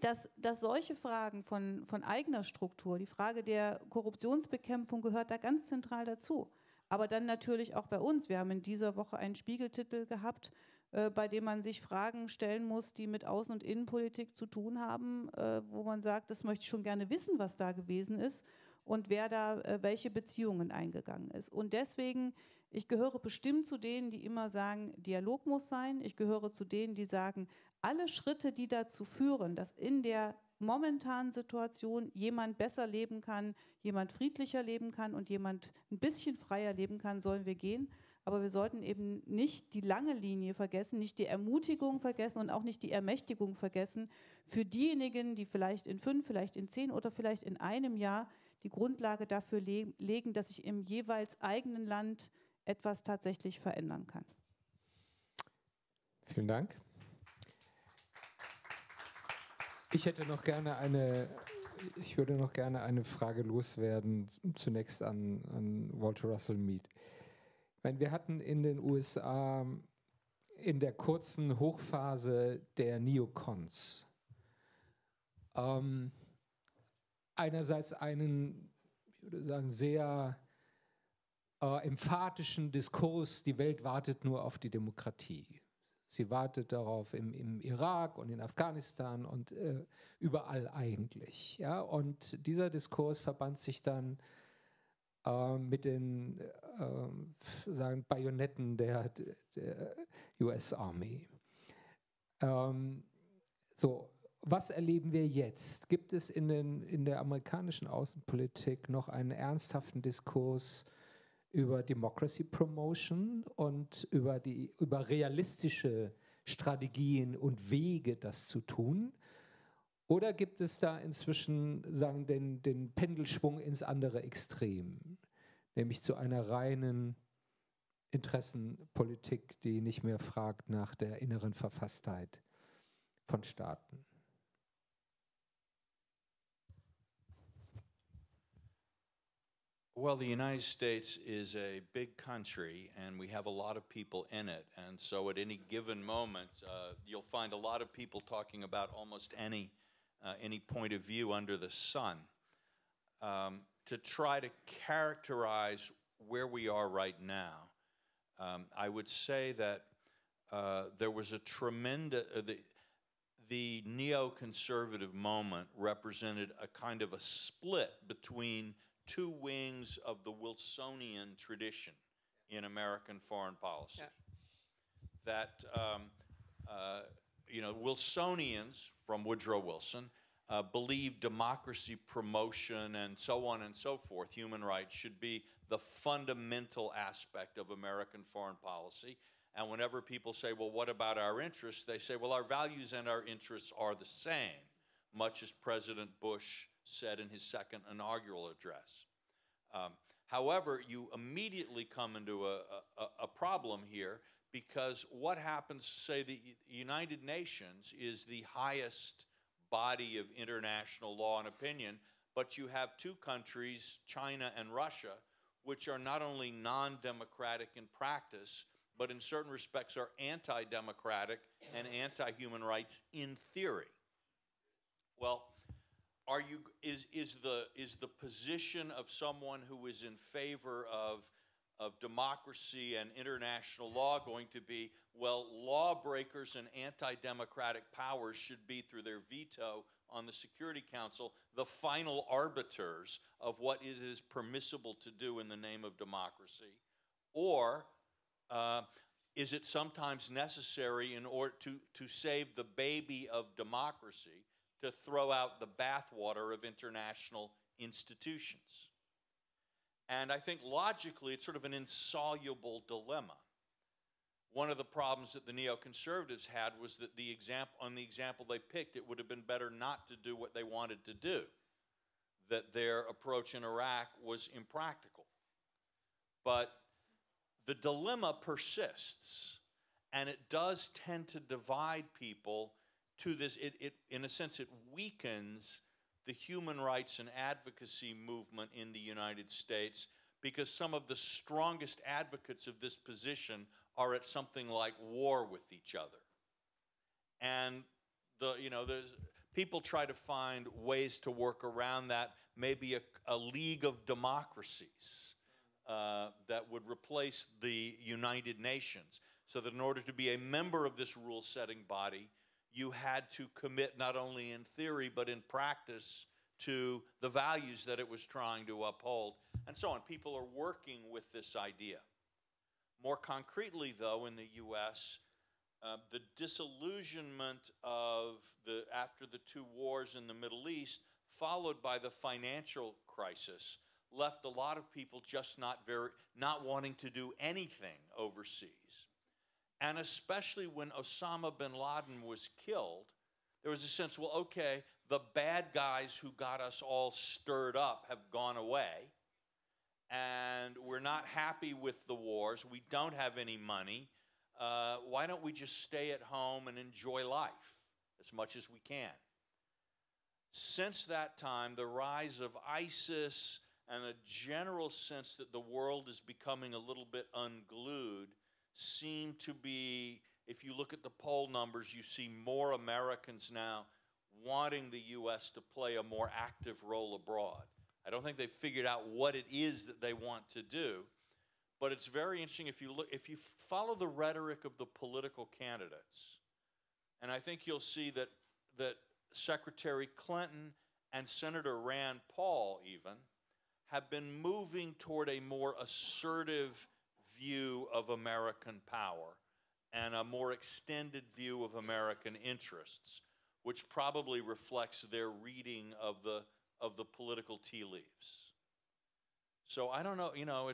dass solche Fragen von eigener Struktur, die Frage der Korruptionsbekämpfung gehört da ganz zentral dazu. Aber dann natürlich auch bei uns. Wir haben in dieser Woche einen Spiegeltitel gehabt, bei dem man sich Fragen stellen muss, die mit Außen- und Innenpolitik zu tun haben, wo man sagt, das möchte ich schon gerne wissen, was da gewesen ist und wer da welche Beziehungen eingegangen ist. Und deswegen... Ich gehöre bestimmt zu denen, die immer sagen, Dialog muss sein. Ich gehöre zu denen, die sagen, alle Schritte, die dazu führen, dass in der momentanen Situation jemand besser leben kann, jemand friedlicher leben kann und jemand ein bisschen freier leben kann, sollen wir gehen. Aber wir sollten eben nicht die lange Linie vergessen, nicht die Ermutigung vergessen und auch nicht die Ermächtigung vergessen für diejenigen, die vielleicht in 5, vielleicht in 10 oder vielleicht in einem Jahr die Grundlage dafür legen, dass sich im jeweils eigenen Land etwas tatsächlich verändern kann. Vielen Dank. Ich würde noch gerne eine Frage loswerden, zunächst an Walter Russell Mead. Wir hatten in den USA in der kurzen Hochphase der Neocons einerseits einen, ich würde sagen, sehr emphatischen Diskurs, die Welt wartet nur auf die Demokratie. Sie wartet darauf im Irak und in Afghanistan und überall eigentlich. Ja? Und dieser Diskurs verband sich dann mit den Bajonetten der US Army. Was erleben wir jetzt? Gibt es in der amerikanischen Außenpolitik noch einen ernsthaften Diskurs über Democracy Promotion und über realistische Strategien und Wege, das zu tun? Oder gibt es da inzwischen den Pendelschwung ins andere Extrem, nämlich zu einer reinen Interessenpolitik, die nicht mehr fragt nach der inneren Verfasstheit von Staaten? Well, the United States is a big country, and we have a lot of people in it. And so at any given moment, you'll find a lot of people talking about almost any point of view under the sun. To try to characterize where we are right now, I would say that there was a tremendous... The neoconservative moment represented a kind of a split between two wings of the Wilsonian tradition in American foreign policy. Yeah. That, Wilsonians from Woodrow Wilson believed democracy promotion and so on and so forth, human rights, should be the fundamental aspect of American foreign policy. And whenever people say, well, what about our interests? They say, well, our values and our interests are the same, much as President Bush said in his second inaugural address. However, you immediately come into a problem here, because what happens, say, the United Nations is the highest body of international law and opinion, but you have two countries, China and Russia, which are not only non-democratic in practice, but in certain respects are anti-democratic and anti-human rights in theory. Well, is the position of someone who is in favor of democracy and international law going to be, well, lawbreakers and anti-democratic powers should be, through their veto on the Security Council, the final arbiters of what it is permissible to do in the name of democracy? Or is it sometimes necessary, in order to save the baby of democracy, to throw out the bathwater of international institutions? And I think logically it's sort of an insoluble dilemma. One of the problems that the neoconservatives had was that on the example they picked, it would have been better not to do what they wanted to do, that their approach in Iraq was impractical. But the dilemma persists, and it does tend to divide people to this. In a sense, it weakens the human rights and advocacy movement in the United States, because some of the strongest advocates of this position are at something like war with each other. And people try to find ways to work around that, maybe a League of Democracies that would replace the United Nations, so that in order to be a member of this rule-setting body, you had to commit not only in theory but in practice to the values that it was trying to uphold, and so on. People are working with this idea. More concretely, though, in the U.S., the disillusionment after the two wars in the Middle East, followed by the financial crisis, left a lot of people just not wanting to do anything overseas. And especially when Osama bin Laden was killed, there was a sense, well, okay, the bad guys who got us all stirred up have gone away, and we're not happy with the wars, we don't have any money, Why don't we just stay at home and enjoy life as much as we can? Since that time, the rise of ISIS and a general sense that the world is becoming a little bit unglued seem to be, if you look at the poll numbers, you see more Americans now wanting the U.S. to play a more active role abroad. I don't think they've figured out what it is that they want to do, but it's very interesting if you look, if you follow the rhetoric of the political candidates, and I think you'll see that Secretary Clinton and Senator Rand Paul even have been moving toward a more assertive view of American power and a more extended view of American interests, which probably reflects their reading of the political tea leaves. So I don't know, you know,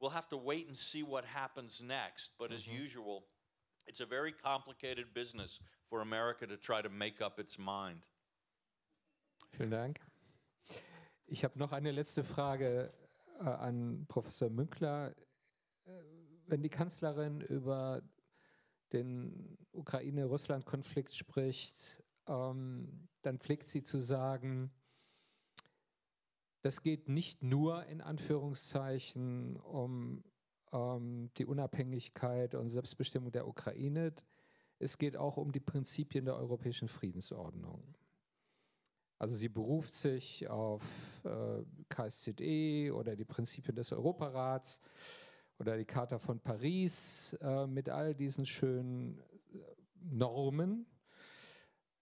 we'll have to wait and see what happens next, but as usual, it's a very complicated business for America to try to make up its mind. Vielen Dank. Ich habe noch eine letzte Frage an Professor Münkler. Wenn die Kanzlerin über den Ukraine-Russland-Konflikt spricht, dann pflegt sie zu sagen, das geht nicht nur in Anführungszeichen um die Unabhängigkeit und Selbstbestimmung der Ukraine, es geht auch um die Prinzipien der europäischen Friedensordnung. Also sie beruft sich auf KSZE oder die Prinzipien des Europarats oder die Charta von Paris mit all diesen schönen Normen.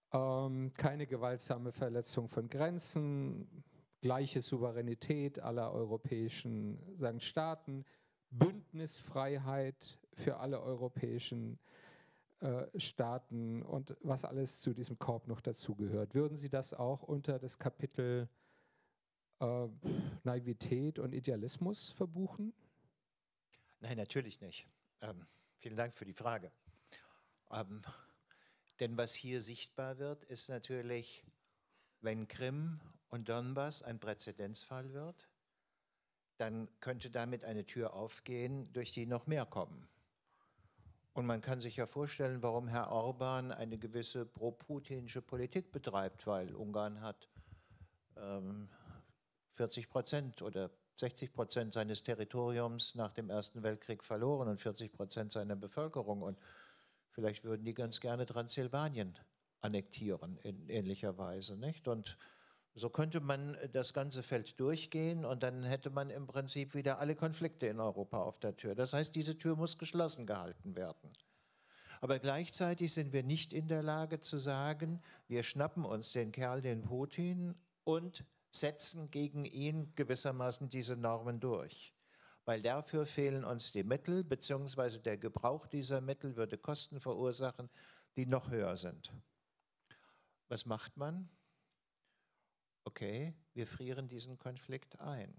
Keine gewaltsame Verletzung von Grenzen, gleiche Souveränität aller europäischen Staaten, Bündnisfreiheit für alle europäischen Staaten und was alles zu diesem Korb noch dazugehört. Würden Sie das auch unter das Kapitel Naivität und Idealismus verbuchen? Nein, natürlich nicht. Vielen Dank für die Frage. Denn was hier sichtbar wird, ist natürlich, wenn Krim und Donbass ein Präzedenzfall wird, dann könnte damit eine Tür aufgehen, durch die noch mehr kommen. Und man kann sich ja vorstellen, warum Herr Orban eine gewisse pro-putinische Politik betreibt, weil Ungarn hat 40% oder 60% seines Territoriums nach dem Ersten Weltkrieg verloren und 40% seiner Bevölkerung. Und vielleicht würden die ganz gerne Transsilvanien annektieren in ähnlicher Weise, nicht? Und so könnte man das ganze Feld durchgehen und dann hätte man im Prinzip wieder alle Konflikte in Europa auf der Tür. Das heißt, diese Tür muss geschlossen gehalten werden. Aber gleichzeitig sind wir nicht in der Lage zu sagen, wir schnappen uns den Kerl, den Putin, und setzen gegen ihn gewissermaßen diese Normen durch. Weil dafür fehlen uns die Mittel, beziehungsweise der Gebrauch dieser Mittel würde Kosten verursachen, die noch höher sind. Was macht man? Okay, wir frieren diesen Konflikt ein.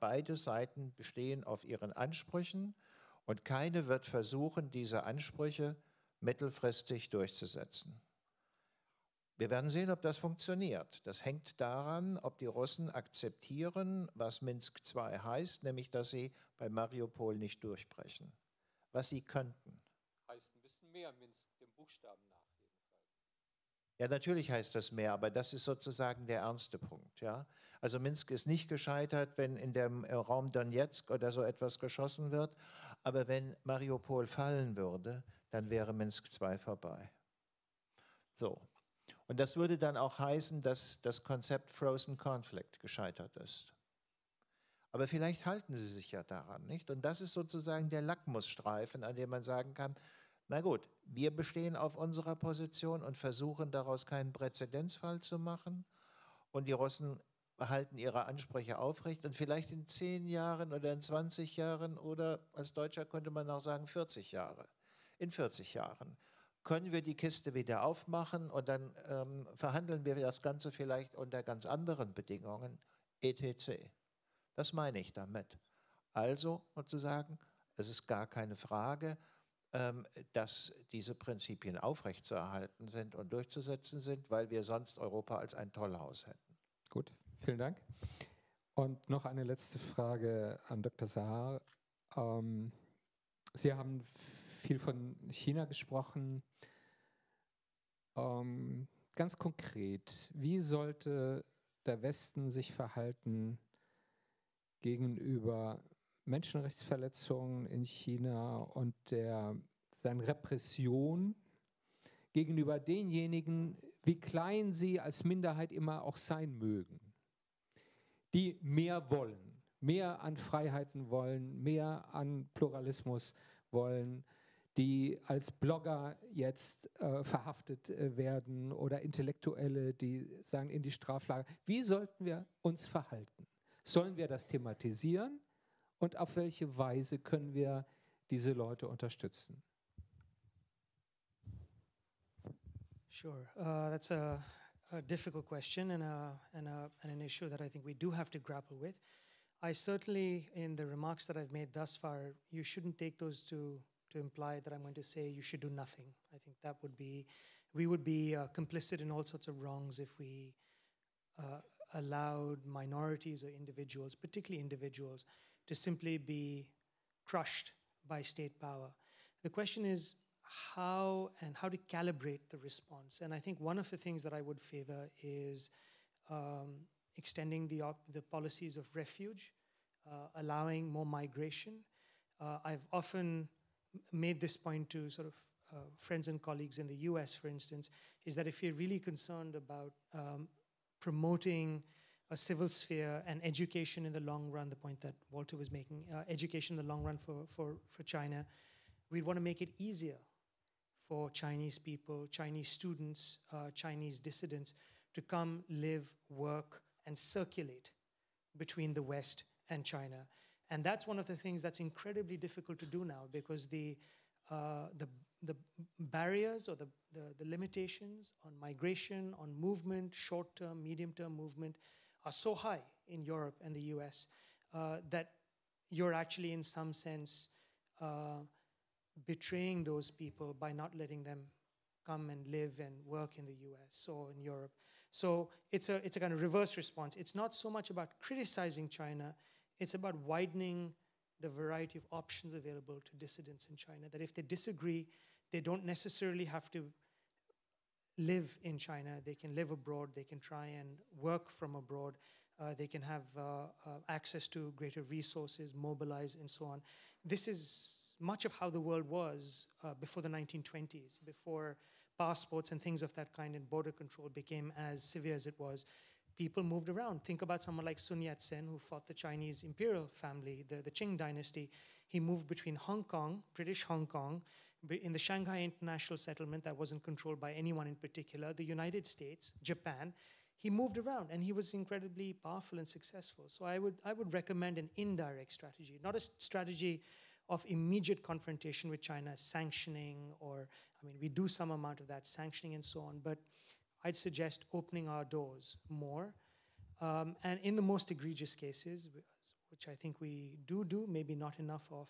Beide Seiten bestehen auf ihren Ansprüchen und keine wird versuchen, diese Ansprüche mittelfristig durchzusetzen. Wir werden sehen, ob das funktioniert. Das hängt daran, ob die Russen akzeptieren, was Minsk II heißt, nämlich, dass sie bei Mariupol nicht durchbrechen. Was sie könnten. Heißt ein bisschen mehr Minsk, dem Buchstaben nach. Ja, natürlich heißt das mehr, aber das ist sozusagen der ernste Punkt. Ja? Also Minsk ist nicht gescheitert, wenn in dem Raum Donetsk oder so etwas geschossen wird, aber wenn Mariupol fallen würde, dann wäre Minsk II vorbei. So. Und das würde dann auch heißen, dass das Konzept Frozen Conflict gescheitert ist. Aber vielleicht halten sie sich ja daran, nicht? Und das ist sozusagen der Lackmusstreifen, an dem man sagen kann, na gut, wir bestehen auf unserer Position und versuchen daraus keinen Präzedenzfall zu machen und die Russen halten ihre Ansprüche aufrecht und vielleicht in 10 Jahren oder in 20 Jahren oder als Deutscher könnte man auch sagen 40 Jahre. In 40 Jahren können wir die Kiste wieder aufmachen und dann verhandeln wir das Ganze vielleicht unter ganz anderen Bedingungen, etc. Das meine ich damit. Also sozusagen, es ist gar keine Frage, dass diese Prinzipien aufrechtzuerhalten sind und durchzusetzen sind, weil wir sonst Europa als ein Tollhaus hätten. Gut, vielen Dank. Und noch eine letzte Frage an Dr. Sahar. Sie haben viel von China gesprochen. Ganz konkret, wie sollte der Westen sich verhalten gegenüber Menschenrechtsverletzungen in China und seiner Repression gegenüber denjenigen, wie klein sie als Minderheit immer auch sein mögen, die mehr wollen, mehr an Freiheiten wollen, mehr an Pluralismus wollen, die als Blogger jetzt verhaftet werden oder Intellektuelle, die sagen, in die Straflager. Wie sollten wir uns verhalten? Sollen wir das thematisieren und auf welche Weise können wir diese Leute unterstützen? Sure, that's a difficult question and an issue that I think we do have to grapple with. I certainly, in the remarks that I've made thus far, you shouldn't take those to imply that I'm going to say you should do nothing. I think that would be, we would be complicit in all sorts of wrongs if we allowed minorities or individuals, particularly individuals, to simply be crushed by state power. The question is how to calibrate the response. And I think one of the things that I would favor is extending the policies of refuge, allowing more migration. I've often made this point to sort of friends and colleagues in the US, for instance, is that if you're really concerned about promoting a civil sphere and education in the long run, the point that Walter was making, education in the long run for China, we'd want to make it easier for Chinese people, Chinese students, Chinese dissidents to come, live, work, and circulate between the West and China. And that's one of the things that's incredibly difficult to do now because the barriers or the limitations on migration, on movement, short-term, medium-term movement are so high in Europe and the US that you're actually in some sense betraying those people by not letting them come and live and work in the US or in Europe. So it's a kind of reverse response. It's not so much about criticizing China, it's about widening the variety of options available to dissidents in China, that if they disagree, they don't necessarily have to live in China. They can live abroad, they can try and work from abroad, they can have access to greater resources, mobilize, and so on. This is much of how the world was before the 1920s, before passports and things of that kind and border control became as severe as it was. People moved around. Think about someone like Sun Yat-sen, who fought the Chinese imperial family, the Qing dynasty. He moved between Hong Kong, British Hong Kong, in the Shanghai International Settlement that wasn't controlled by anyone in particular, the United States, Japan. He moved around, and he was incredibly powerful and successful. So I would recommend an indirect strategy, not a strategy of immediate confrontation with China, sanctioning, or, I mean, we do some amount of that, sanctioning and so on, but I'd suggest opening our doors more. And in the most egregious cases, which I think we do, maybe not enough of,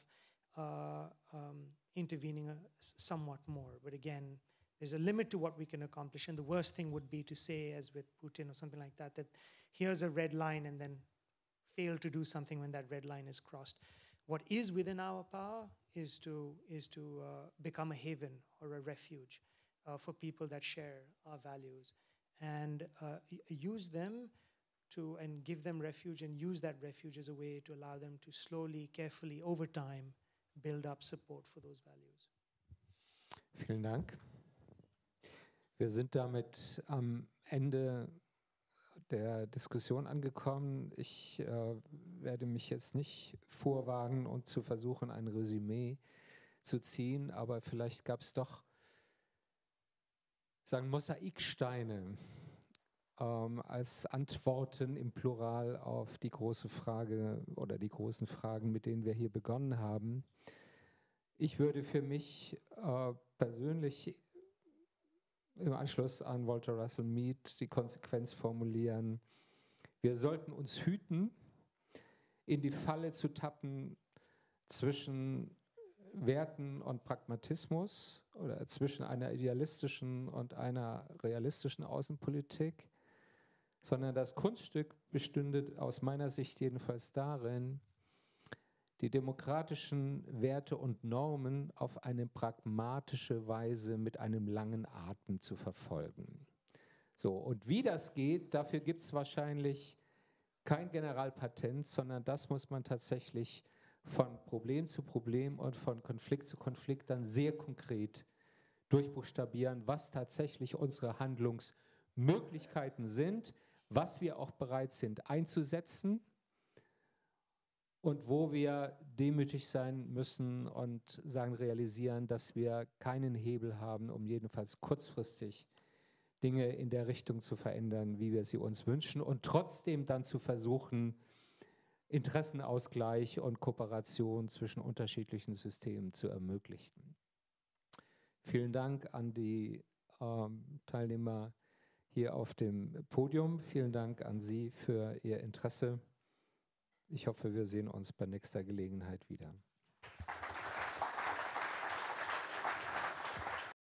intervening somewhat more. But again, there's a limit to what we can accomplish. And the worst thing would be to say, as with Putin or something like that, that here's a red line and then fail to do something when that red line is crossed. What is within our power is to become a haven or a refuge for people that share our values, and use them and give them refuge, and use that refuge as a way to allow them to slowly, carefully, over time, build up support for those values. Vielen Dank. Wir sind damit am Ende der Diskussion angekommen. Ich werde mich jetzt nicht vorwagen und zu versuchen, ein Resümee zu ziehen, aber vielleicht gab es doch sagen Mosaiksteine als Antworten im Plural auf die große Frage oder die großen Fragen, mit denen wir hier begonnen haben. Ich würde für mich persönlich im Anschluss an Walter Russell Mead die Konsequenz formulieren, wir sollten uns hüten, in die Falle zu tappen zwischen Werten und Pragmatismus oder zwischen einer idealistischen und einer realistischen Außenpolitik, sondern das Kunststück bestünde aus meiner Sicht jedenfalls darin, die demokratischen Werte und Normen auf eine pragmatische Weise mit einem langen Atem zu verfolgen. So, und wie das geht, dafür gibt es wahrscheinlich kein Generalpatent, sondern das muss man tatsächlich von Problem zu Problem und von Konflikt zu Konflikt dann sehr konkret durchbuchstabieren, was tatsächlich unsere Handlungsmöglichkeiten sind, was wir auch bereit sind einzusetzen und wo wir demütig sein müssen und sagen, realisieren, dass wir keinen Hebel haben, um jedenfalls kurzfristig Dinge in der Richtung zu verändern, wie wir sie uns wünschen und trotzdem dann zu versuchen, Interessenausgleich und Kooperation zwischen unterschiedlichen Systemen zu ermöglichen. Vielen Dank an die Teilnehmer hier auf dem Podium. Vielen Dank an Sie für Ihr Interesse. Ich hoffe, wir sehen uns bei nächster Gelegenheit wieder.